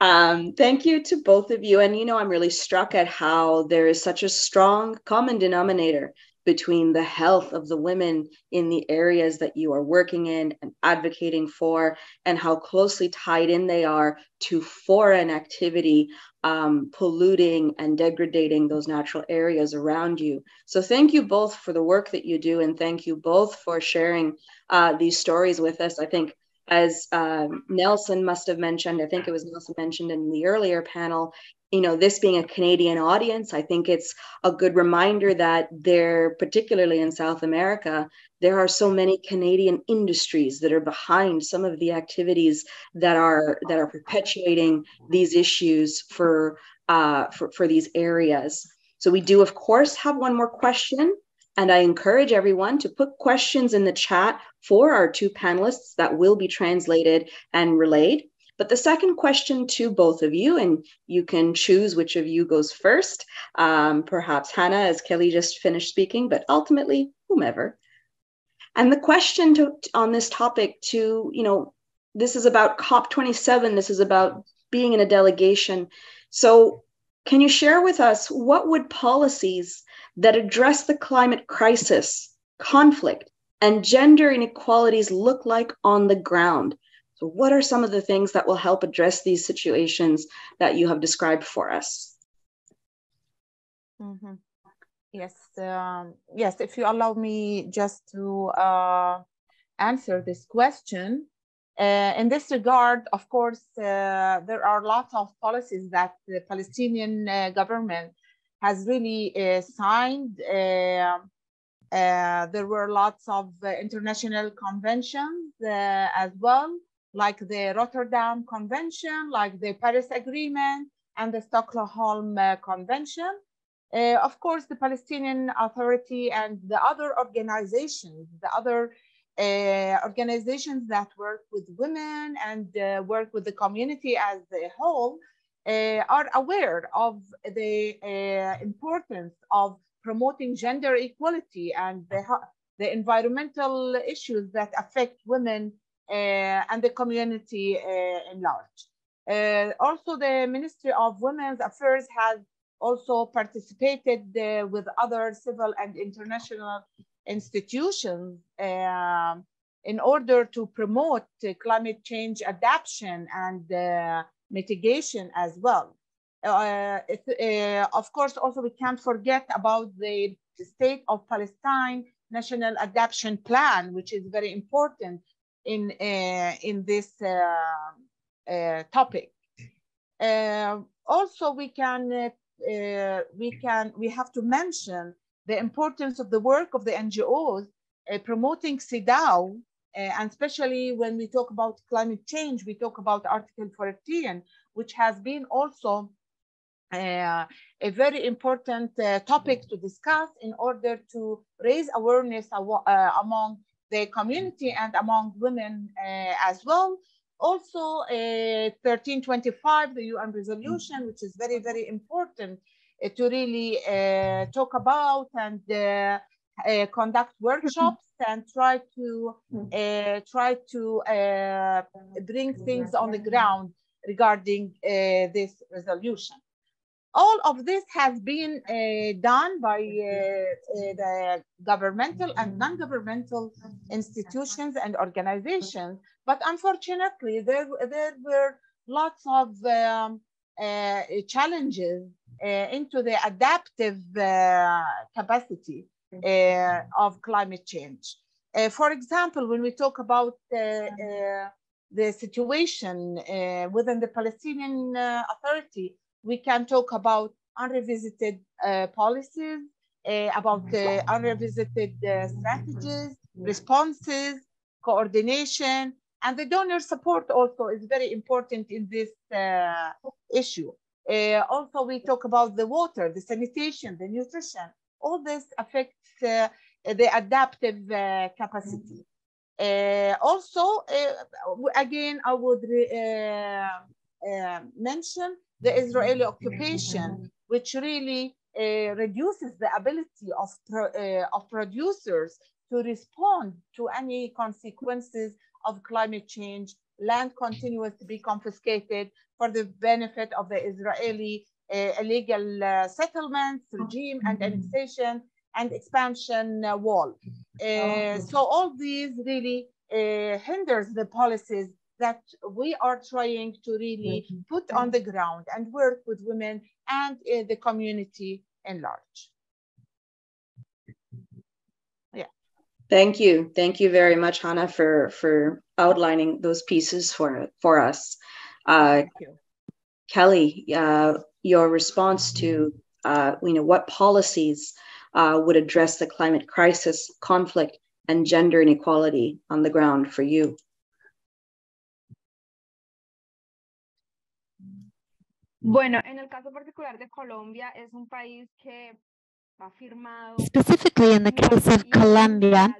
um, thank you to both of you. And, you know, I'm really struck at how there is such a strong common denominator between the health of the women in the areas that you are working in and advocating for, and how closely tied in they are to foreign activity, um, polluting and degrading those natural areas around you. So thank you both for the work that you do, and thank you both for sharing uh, these stories with us. I think, as um, Nelson must have mentioned, I think it was Nelson mentioned in the earlier panel, you know, this being a Canadian audience, I think it's a good reminder that there, particularly in South America, there are so many Canadian industries that are behind some of the activities that are that are perpetuating these issues for uh, for, for these areas. So we do, of course, have one more question. And I encourage everyone to put questions in the chat for our two panelists that will be translated and relayed. But the second question to both of you, and you can choose which of you goes first, um, perhaps Hannah, as Kelly just finished speaking, but ultimately whomever. And the question to, on this topic to, you know, this is about COP twenty-seven, this is about being in a delegation. So can you share with us what would policies that address the climate crisis, conflict, and gender inequalities look like on the ground? So what are some of the things that will help address these situations that you have described for us? Mm-hmm. Yes, um, yes, if you allow me just to uh, answer this question. Uh, in this regard, of course, uh, there are lots of policies that the Palestinian uh, government has really uh, signed. Uh, uh, there were lots of uh, international conventions uh, as well, like the Rotterdam Convention, like the Paris Agreement, and the Stockholm uh, Convention. Uh, of course, the Palestinian Authority and the other organizations, the other uh, organizations that work with women and uh, work with the community as a whole, uh, are aware of the uh, importance of promoting gender equality and the, the environmental issues that affect women Uh, and the community uh, enlarged. Uh, also, the Ministry of Women's Affairs has also participated uh, with other civil and international institutions uh, in order to promote uh, climate change adaptation and uh, mitigation as well. Uh, it, uh, of course, also we can't forget about the State of Palestine National Adaptation Plan, which is very important in, uh, in this uh, uh, topic. Uh, also, we can, uh, uh, we can, we have to mention the importance of the work of the N G Os uh, promoting CEDAW, uh, and especially when we talk about climate change, we talk about Article fourteen, which has been also uh, a very important uh, topic to discuss in order to raise awareness aw uh, among the community and among women uh, as well. Also, uh, thirteen twenty-five, the U N resolution, which is very, very important uh, to really uh, talk about and uh, uh, conduct workshops and try to uh, try to uh, bring things on the ground regarding uh, this resolution. All of this has been uh, done by uh, uh, the governmental and non-governmental institutions and organizations, but unfortunately, there, there were lots of um, uh, challenges uh, into the adaptive uh, capacity uh, of climate change. Uh, for example, when we talk about uh, uh, the situation uh, within the Palestinian uh, Authority, we can talk about unrevisited uh, policies, uh, about uh, unrevisited uh, strategies, responses, coordination, and the donor support also is very important in this uh, issue. Uh, also, we talk about the water, the sanitation, the nutrition. All this affects uh, the adaptive uh, capacity. Uh, also, uh, again, I would uh, uh, mention the Israeli occupation, which really uh, reduces the ability of, pro uh, of producers to respond to any consequences of climate change. Land continues to be confiscated for the benefit of the Israeli uh, illegal uh, settlements, regime, and annexation and expansion uh, wall. Uh, so all these really uh, hinders the policies that we are trying to really put on the ground and work with women and uh, the community in large. Yeah. Thank you. Thank you very much, Hannah, for, for outlining those pieces for, for us. Uh, Thank you. Kelly, uh, your response to uh, you know, what policies Uh, would address the climate crisis, conflict, and gender inequality on the ground for you? Bueno, en el caso particular de Colombia, es un país que ha firmado. Specifically in the case of Colombia,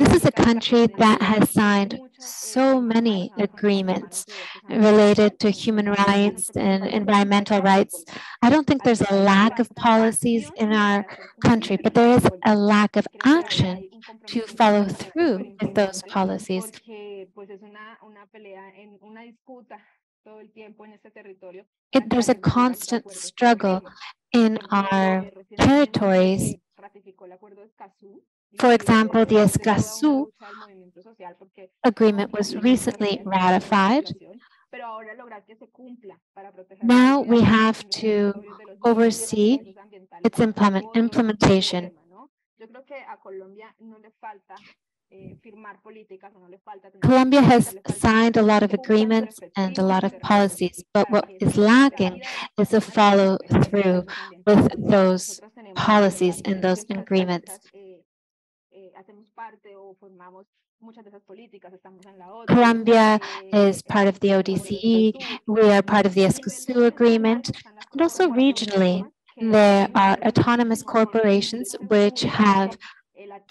this is a country that has signed so many agreements related to human rights and environmental rights. I don't think there's a lack of policies in our country, but there is a lack of action to follow through with those policies. It, there's a constant struggle in our territories. For example, the Escazú agreement was recently ratified. Now we have to oversee its implement, implementation. Colombia has signed a lot of agreements and a lot of policies, but what is lacking is a follow through with those policies and those agreements. Colombia is part of the O D C E, we are part of the Escazú agreement, and also regionally there are autonomous corporations which have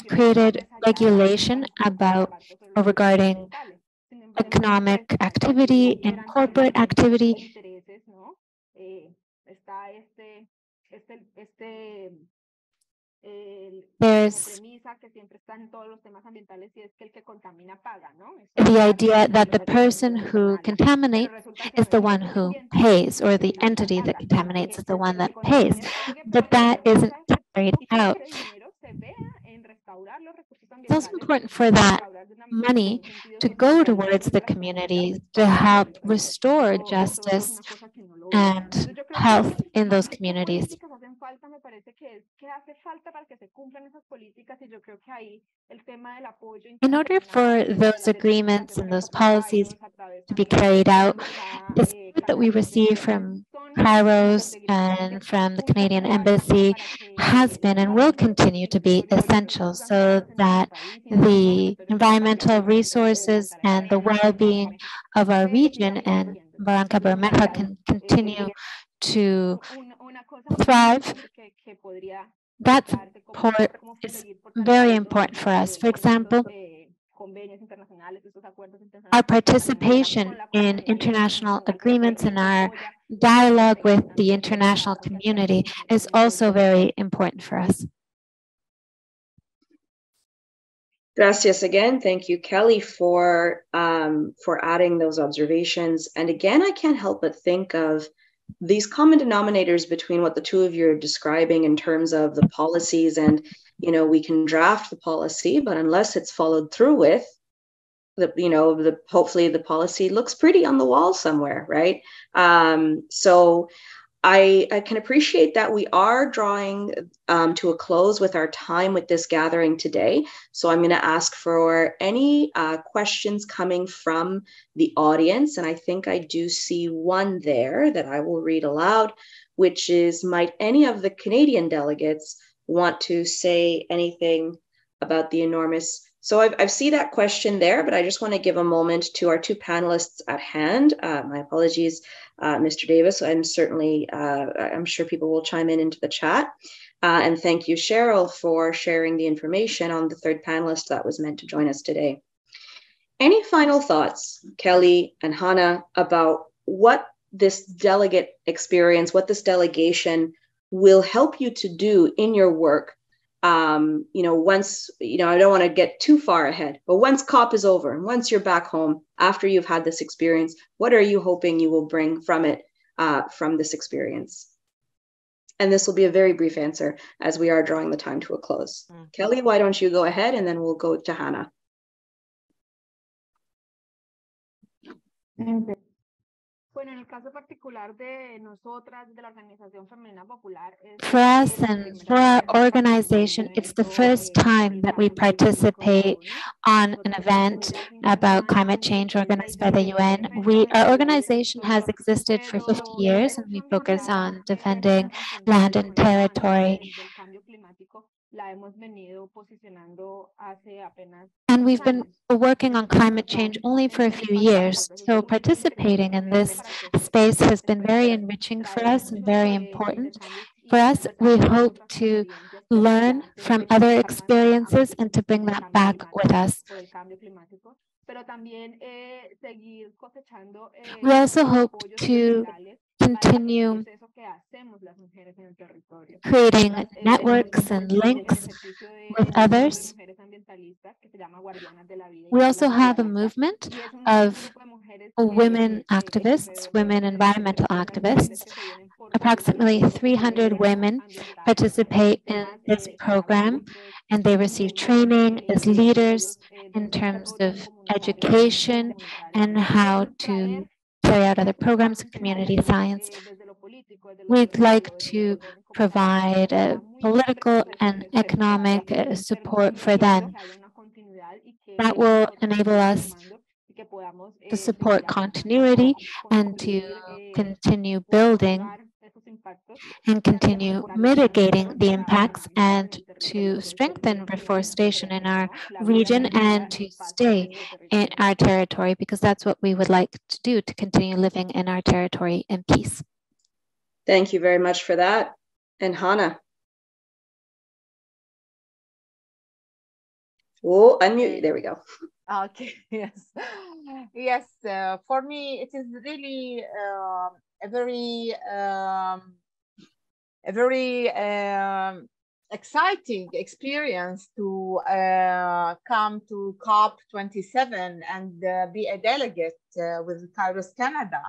created regulation about or regarding economic activity and corporate activity. There's the idea that the person who contaminates is the one who pays, or the entity that contaminates is the one that pays, but that isn't carried out. It's also important for that money to go towards the communities to help restore justice and health in those communities. In order for those agreements and those policies to be carried out, the support that we receive from Kairos and from the Canadian Embassy has been and will continue to be essential so that the environmental resources and the well-being of our region and Barrancabermeja can continue to thrive. That support is very important for us. For example, our participation in international agreements and our dialogue with the international community is also very important for us. Gracias again. Thank you, Kelly, for, um, for adding those observations. And again, I can't help but think of these common denominators between what the two of you are describing in terms of the policies. And, you know, we can draft the policy, but unless it's followed through with, the, you know, the, hopefully the policy looks pretty on the wall somewhere, right? Um, so I, I can appreciate that we are drawing um, to a close with our time with this gathering today. So I'm going to ask for any uh, questions coming from the audience. And I think I do see one there that I will read aloud, which is, might any of the Canadian delegates want to say anything about the enormous... So I've, I've seen that question there, but I just want to give a moment to our two panelists at hand. Uh, my apologies, uh, Mister Davis. I'm certainly, uh, I'm sure people will chime in into the chat. Uh, and thank you, Cheryl, for sharing the information on the third panelist that was meant to join us today. Any final thoughts, Kelly and Hannah, about what this delegate experience, what this delegation will help you to do in your work? Um, you know, once, you know, I don't want to get too far ahead, but once COP is over and once you're back home, after you've had this experience, what are you hoping you will bring from it, uh, from this experience? And this will be a very brief answer as we are drawing the time to a close. Mm-hmm. Kelly, why don't you go ahead and then we'll go to Hannah. Mm-hmm. For us and for our organization, it's the first time that we participate on an event about climate change organized by the U N. We, our organization has existed for fifty years, and we focus on defending land and territory. And we've been working on climate change only for a few years, so participating in this space has been very enriching for us and very important. For us, we hope to learn from other experiences and to bring that back with us. We also hope to continue creating networks and links with others. We also have a movement of women activists, women environmental activists. Approximately three hundred women participate in this program, and they receive training as leaders in terms of education and how to carry out other programs in community science. We'd like to provide uh, political and economic uh, support for them. That will enable us to support continuity and to continue building and continue mitigating the impacts and to strengthen reforestation in our region and to stay in our territory, because that's what we would like to do, to continue living in our territory in peace. Thank you very much for that. And Hannah. Oh, unmute. There we go. Okay, yes. Yes, uh, for me, it is really uh, a very, um, a very um, exciting experience to uh, come to COP twenty-seven and uh, be a delegate uh, with Kairos Canada.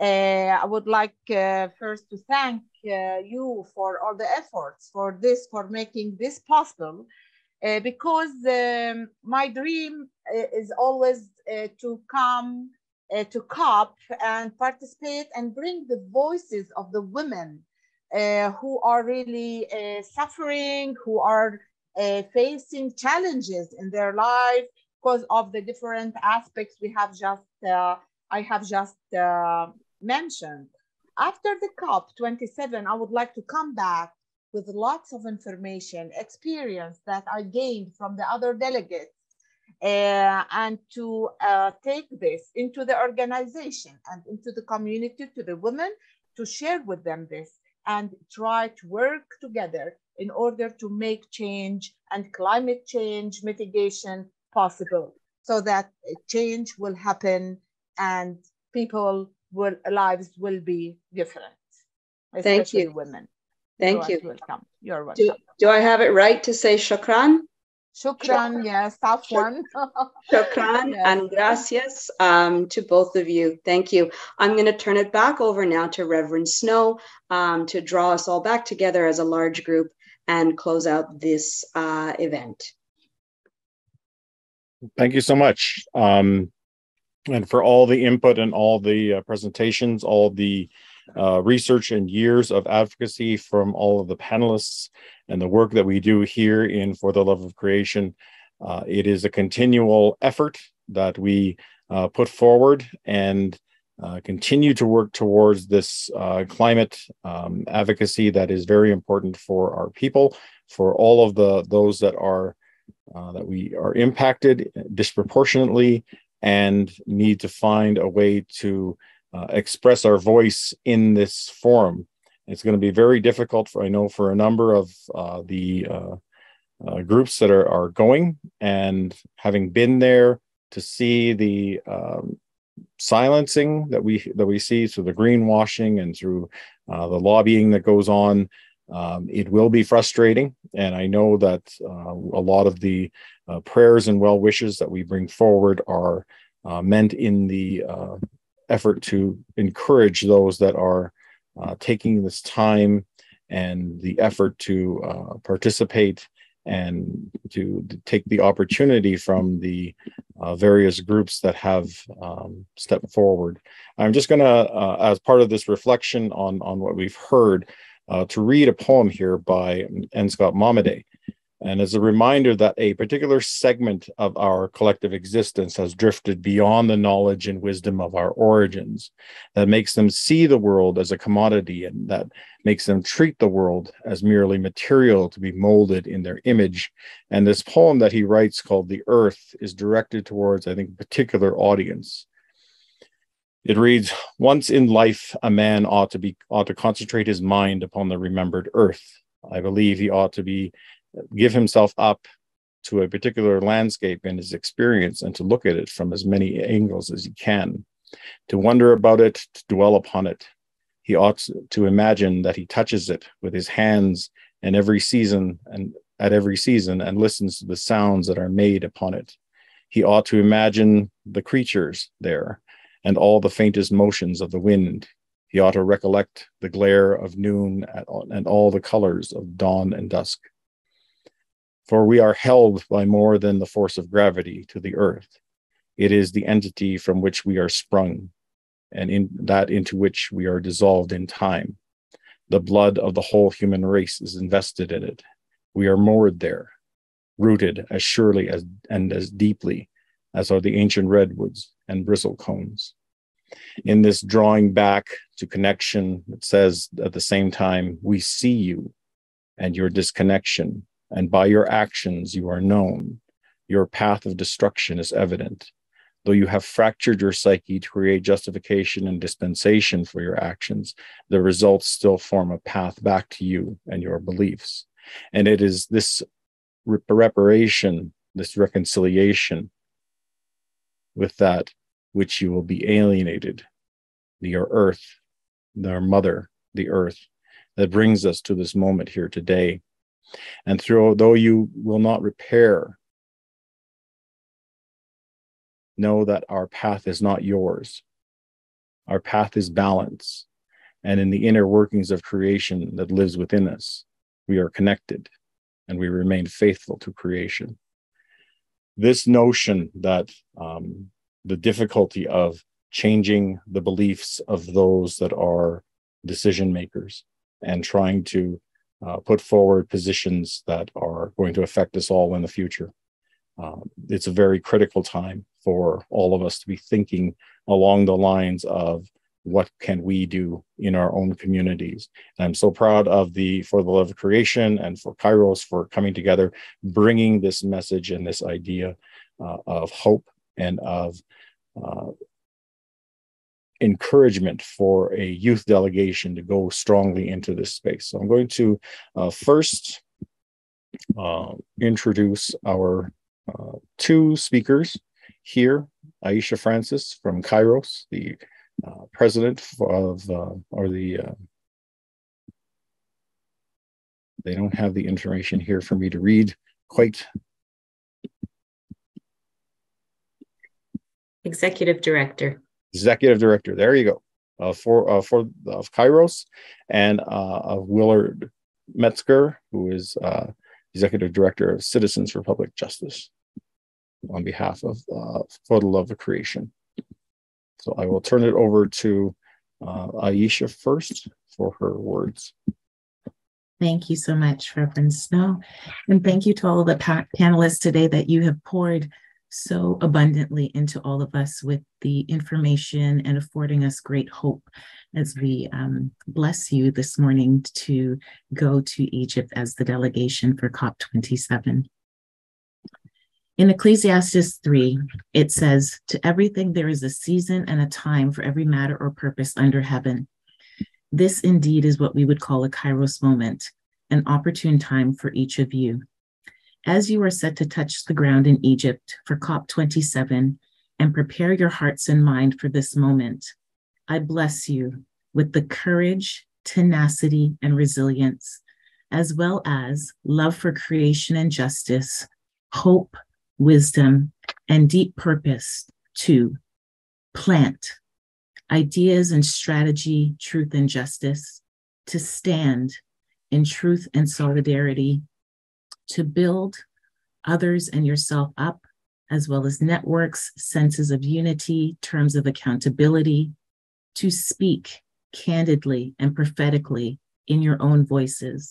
Uh, I would like uh, first to thank uh, you for all the efforts for this, for making this possible, uh, because um, my dream is always uh, to come uh, to COP and participate and bring the voices of the women uh, who are really uh, suffering, who are uh, facing challenges in their life because of the different aspects we have just, uh, I have just uh, mentioned. After the COP twenty-seven, I would like to come back with lots of information, experience that I gained from the other delegates, uh, and to uh, take this into the organization and into the community, to the women, to share with them this and try to work together in order to make change and climate change mitigation possible, so that change will happen and people's lives will be different, especially Thank you. women. Thank you. Welcome. You're welcome. Do, do I have it right to say shukran? Shukran, shukran. yes, tough one. Shukran yes. and gracias um, to both of you. Thank you. I'm going to turn it back over now to Reverend Snow um, to draw us all back together as a large group and close out this uh, event. Thank you so much. Um, and for all the input and all the uh, presentations, all the Uh, research and years of advocacy from all of the panelists and the work that we do here in For the Love of Creation. Uh, it is a continual effort that we uh, put forward and uh, continue to work towards this uh, climate um, advocacy that is very important for our people, for all of the those that are uh, that we are impacted disproportionately and need to find a way to Uh, express our voice in this forum. It's going to be very difficult, for, I know, for a number of uh, the uh, uh, groups that are, are going, and having been there to see the um, silencing that we that we see through the greenwashing and through uh, the lobbying that goes on, um, it will be frustrating. And I know that uh, a lot of the uh, prayers and well wishes that we bring forward are uh, meant in the uh, effort to encourage those that are uh, taking this time and the effort to uh, participate and to, to take the opportunity from the uh, various groups that have um, stepped forward. I'm just going to, uh, as part of this reflection on, on what we've heard, uh, to read a poem here by N. Scott Momaday. And as a reminder that a particular segment of our collective existence has drifted beyond the knowledge and wisdom of our origins, that makes them see the world as a commodity, and that makes them treat the world as merely material to be molded in their image. And this poem that he writes, called The Earth, is directed towards, I think, a particular audience. It reads, "Once in life, a man ought to be ought to concentrate his mind upon the remembered earth. I believe he ought to be give himself up to a particular landscape and his experience, and to look at it from as many angles as he can, to wonder about it, to dwell upon it. He ought to imagine that he touches it with his hands and every season and at every season and listens to the sounds that are made upon it. He ought to imagine the creatures there and all the faintest motions of the wind. He ought to recollect the glare of noon and all the colors of dawn and dusk. For we are held by more than the force of gravity to the earth. It is the entity from which we are sprung, and in that into which we are dissolved in time. The blood of the whole human race is invested in it. We are moored there, rooted as surely as and as deeply as are the ancient redwoods and bristle cones." In this drawing back to connection, it says at the same time, we see you and your disconnection, and by your actions you are known. Your path of destruction is evident, though you have fractured your psyche to create justification and dispensation for your actions. The results still form a path back to you and your beliefs. And it is this reparation, this reconciliation with that which you will be alienated, your earth, their mother, the earth, that brings us to this moment here today, And through, though you will not repair, know that our path is not yours. Our path is balance. And in the inner workings of creation that lives within us, we are connected and we remain faithful to creation. This notion that um, the difficulty of changing the beliefs of those that are decision makers and trying to uh, put forward positions that are going to affect us all in the future. Um, it's a very critical time for all of us to be thinking along the lines of what can we do in our own communities. And I'm so proud of the For the Love of Creation and for Kairos for coming together, bringing this message and this idea uh, of hope and of uh, encouragement for a youth delegation to go strongly into this space. So I'm going to uh, first uh, introduce our uh, two speakers here, Aisha Francis from Kairos, the Uh, president of, uh, or the, uh, they don't have the information here for me to read quite. Executive director. Executive director, there you go, uh, for, uh, for of Kairos, and uh, of Willard Metzger, who is uh, executive director of Citizens for Public Justice on behalf of uh, For the Love of Creation. So I will turn it over to uh, Aisha first for her words. Thank you so much, Reverend Snow. And thank you to all the pa panelists today that you have poured so abundantly into all of us with the information and affording us great hope as we um, bless you this morning to go to Egypt as the delegation for COP twenty-seven. In Ecclesiastes three, it says, "To everything there is a season and a time for every matter or purpose under heaven." This indeed is what we would call a Kairos moment, an opportune time for each of you. As you are set to touch the ground in Egypt for COP twenty-seven and prepare your hearts and mind for this moment, I bless you with the courage, tenacity, and resilience, as well as love for creation and justice, hope, wisdom, and deep purpose to plant ideas and strategy, truth and justice, to stand in truth and solidarity, to build others and yourself up, as well as networks, senses of unity, terms of accountability, to speak candidly and prophetically in your own voices,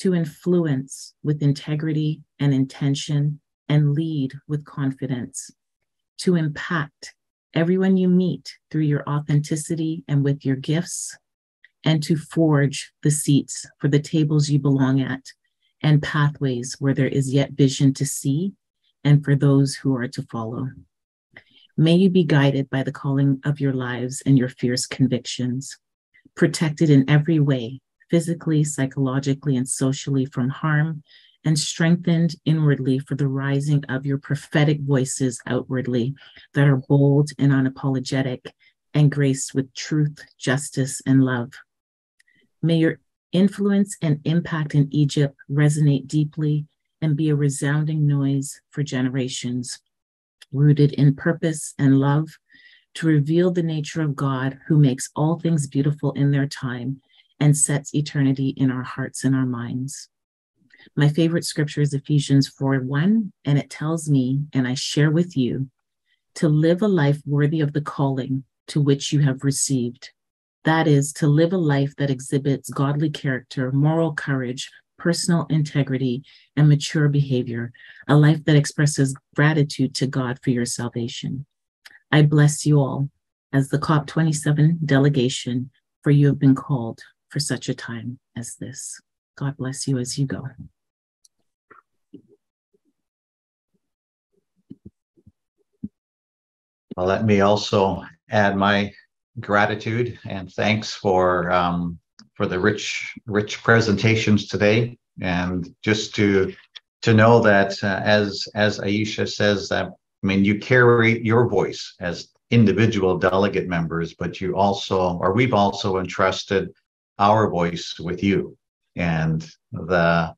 to influence with integrity and intention, and lead with confidence, to impact everyone you meet through your authenticity and with your gifts, and to forge the seats for the tables you belong at and pathways where there is yet vision to see and for those who are to follow. May you be guided by the calling of your lives and your fierce convictions, protected in every way, physically, psychologically, and socially from harm, and strengthened inwardly for the rising of your prophetic voices outwardly that are bold and unapologetic and graced with truth, justice, and love. May your influence and impact in Egypt resonate deeply and be a resounding noise for generations, rooted in purpose and love, to reveal the nature of God who makes all things beautiful in their time and sets eternity in our hearts and our minds. My favorite scripture is Ephesians four one, and it tells me, and I share with you, to live a life worthy of the calling to which you have received. That is, to live a life that exhibits godly character, moral courage, personal integrity, and mature behavior, a life that expresses gratitude to God for your salvation. I bless you all as the COP twenty-seven delegation, for you have been called for such a time as this. God bless you as you go. Well, let me also add my gratitude and thanks for um, for the rich rich presentations today, and just to to know that uh, as as Aisha says, that I mean you carry your voice as individual delegate members, but you also, or we've also entrusted our voice with you. And the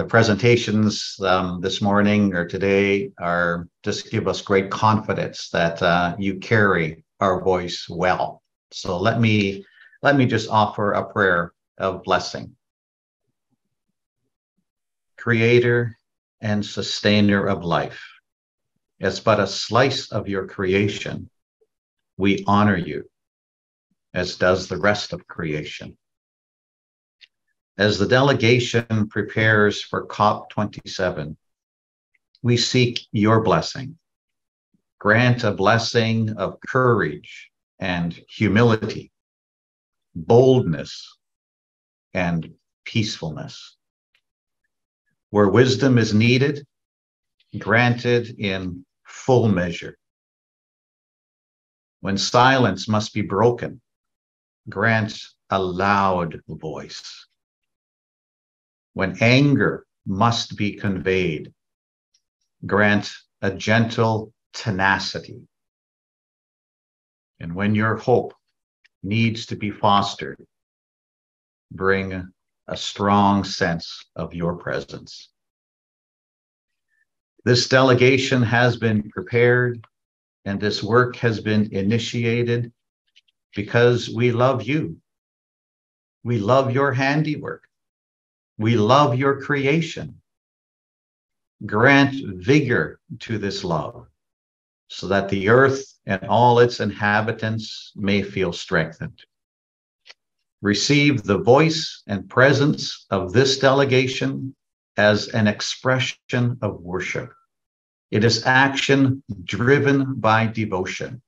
the presentations um, this morning or today are just give us great confidence that uh, you carry our voice well. So let me let me just offer a prayer of blessing. Creator and sustainer of life, as but a slice of your creation, we honor you, as does the rest of creation. As the delegation prepares for COP twenty-seven, we seek your blessing. Grant a blessing of courage and humility, boldness and peacefulness. Where wisdom is needed, granted in full measure. When silence must be broken, grant a loud voice. When anger must be conveyed, grant a gentle tenacity. And when your hope needs to be fostered, bring a strong sense of your presence. This delegation has been prepared and this work has been initiated because we love you. We love your handiwork. We love your creation. Grant vigor to this love, so that the earth and all its inhabitants may feel strengthened. Receive the voice and presence of this delegation as an expression of worship. It is action driven by devotion.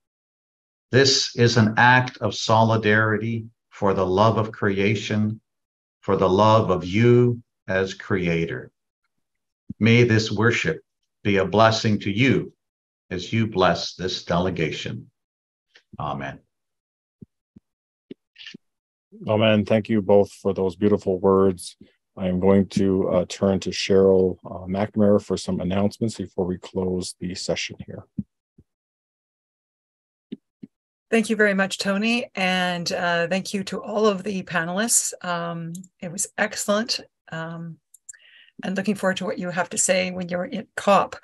This is an act of solidarity for the love of creation, for the love of you as creator. May this worship be a blessing to you as you bless this delegation. Amen. Amen. Thank you both for those beautiful words. I am going to uh, turn to Cheryl uh, McNamara for some announcements before we close the session here. Thank you very much, Tony, and uh, thank you to all of the panelists. Um, it was excellent, um, and looking forward to what you have to say when you're at COP.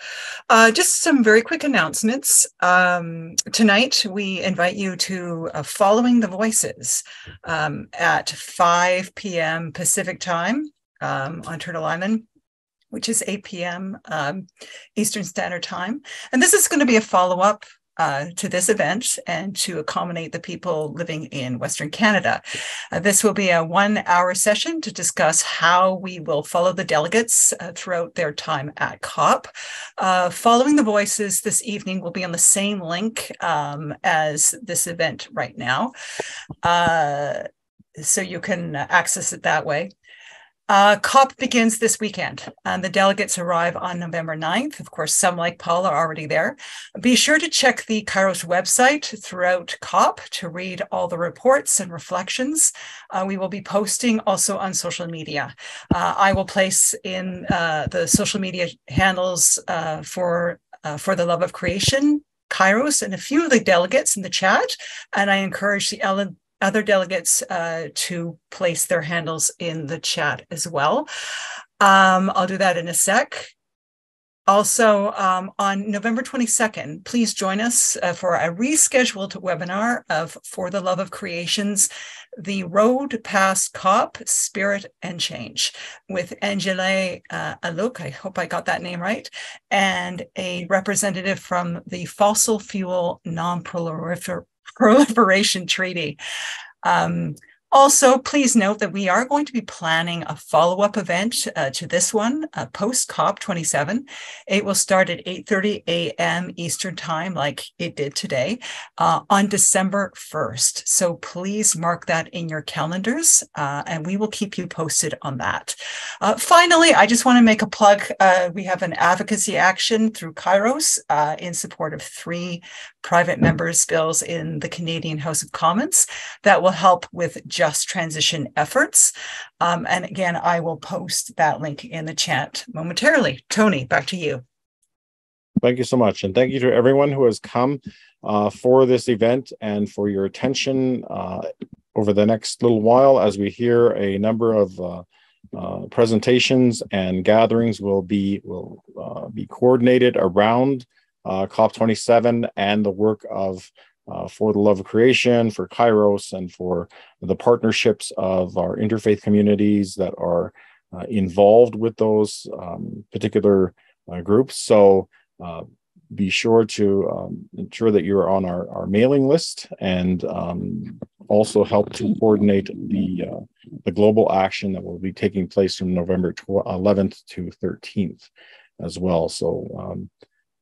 Uh, just some very quick announcements. Um, tonight, we invite you to uh, Following the Voices um, at five p m Pacific time um, on Turtle Island, which is eight p m Um, Eastern Standard Time. And this is going to be a follow-up Uh, to this event and to accommodate the people living in Western Canada. Uh, this will be a one-hour session to discuss how we will follow the delegates uh, throughout their time at COP. Uh, following the Voices this evening will be on the same link um, as this event right now, uh, so you can access it that way. Uh, COP begins this weekend, and the delegates arrive on November ninth. Of course, some, like Paul, are already there. Be sure to check the Kairos website throughout COP to read all the reports and reflections. Uh, we will be posting also on social media. Uh, I will place in uh, the social media handles uh, for, uh, for the Love of Creation, Kairos, and a few of the delegates in the chat, and I encourage the Ellen other delegates uh, to place their handles in the chat as well. Um, I'll do that in a sec. Also, um, on November twenty-second, please join us uh, for a rescheduled webinar of For the Love of Creations, The Road Past COP, Spirit and Change, with Angele uh, Alok, I hope I got that name right, and a representative from the Fossil Fuel Non-Proliferation Proliferation Treaty. Um, also, please note that we are going to be planning a follow-up event uh, to this one, uh, post COP twenty-seven. It will start at eight thirty a m Eastern Time, like it did today, uh, on December first. So please mark that in your calendars, uh, and we will keep you posted on that. Uh, finally, I just want to make a plug. Uh, we have an advocacy action through Kairos uh, in support of three private members' bills in the Canadian House of Commons that will help with just transition efforts. Um, and again, I will post that link in the chat momentarily. Tony, back to you. Thank you so much. And thank you to everyone who has come uh, for this event and for your attention uh, over the next little while as we hear a number of uh, Uh, presentations and gatherings will be will uh, be coordinated around uh, COP twenty-seven and the work of uh, For the Love of Creation, for Kairos, and for the partnerships of our interfaith communities that are uh, involved with those um, particular uh, groups. So uh, be sure to um, ensure that you're on our, our mailing list, and um, also help to coordinate the uh, the global action that will be taking place from November eleventh to thirteenth as well. So um,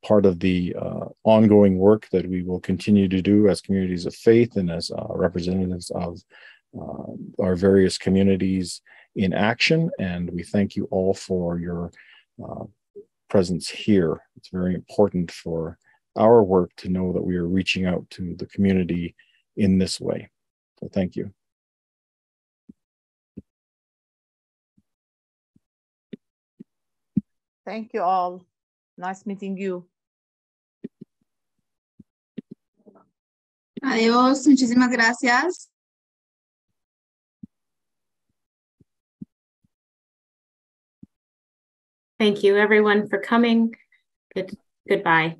part of the uh, ongoing work that we will continue to do as communities of faith and as uh, representatives of uh, our various communities in action. And we thank you all for your uh, presence here. It's very important for our work to know that we are reaching out to the community in this way. So thank you. Thank you all. Nice meeting you. Adiós. Muchísimas gracias. Thank you everyone for coming. Good, goodbye.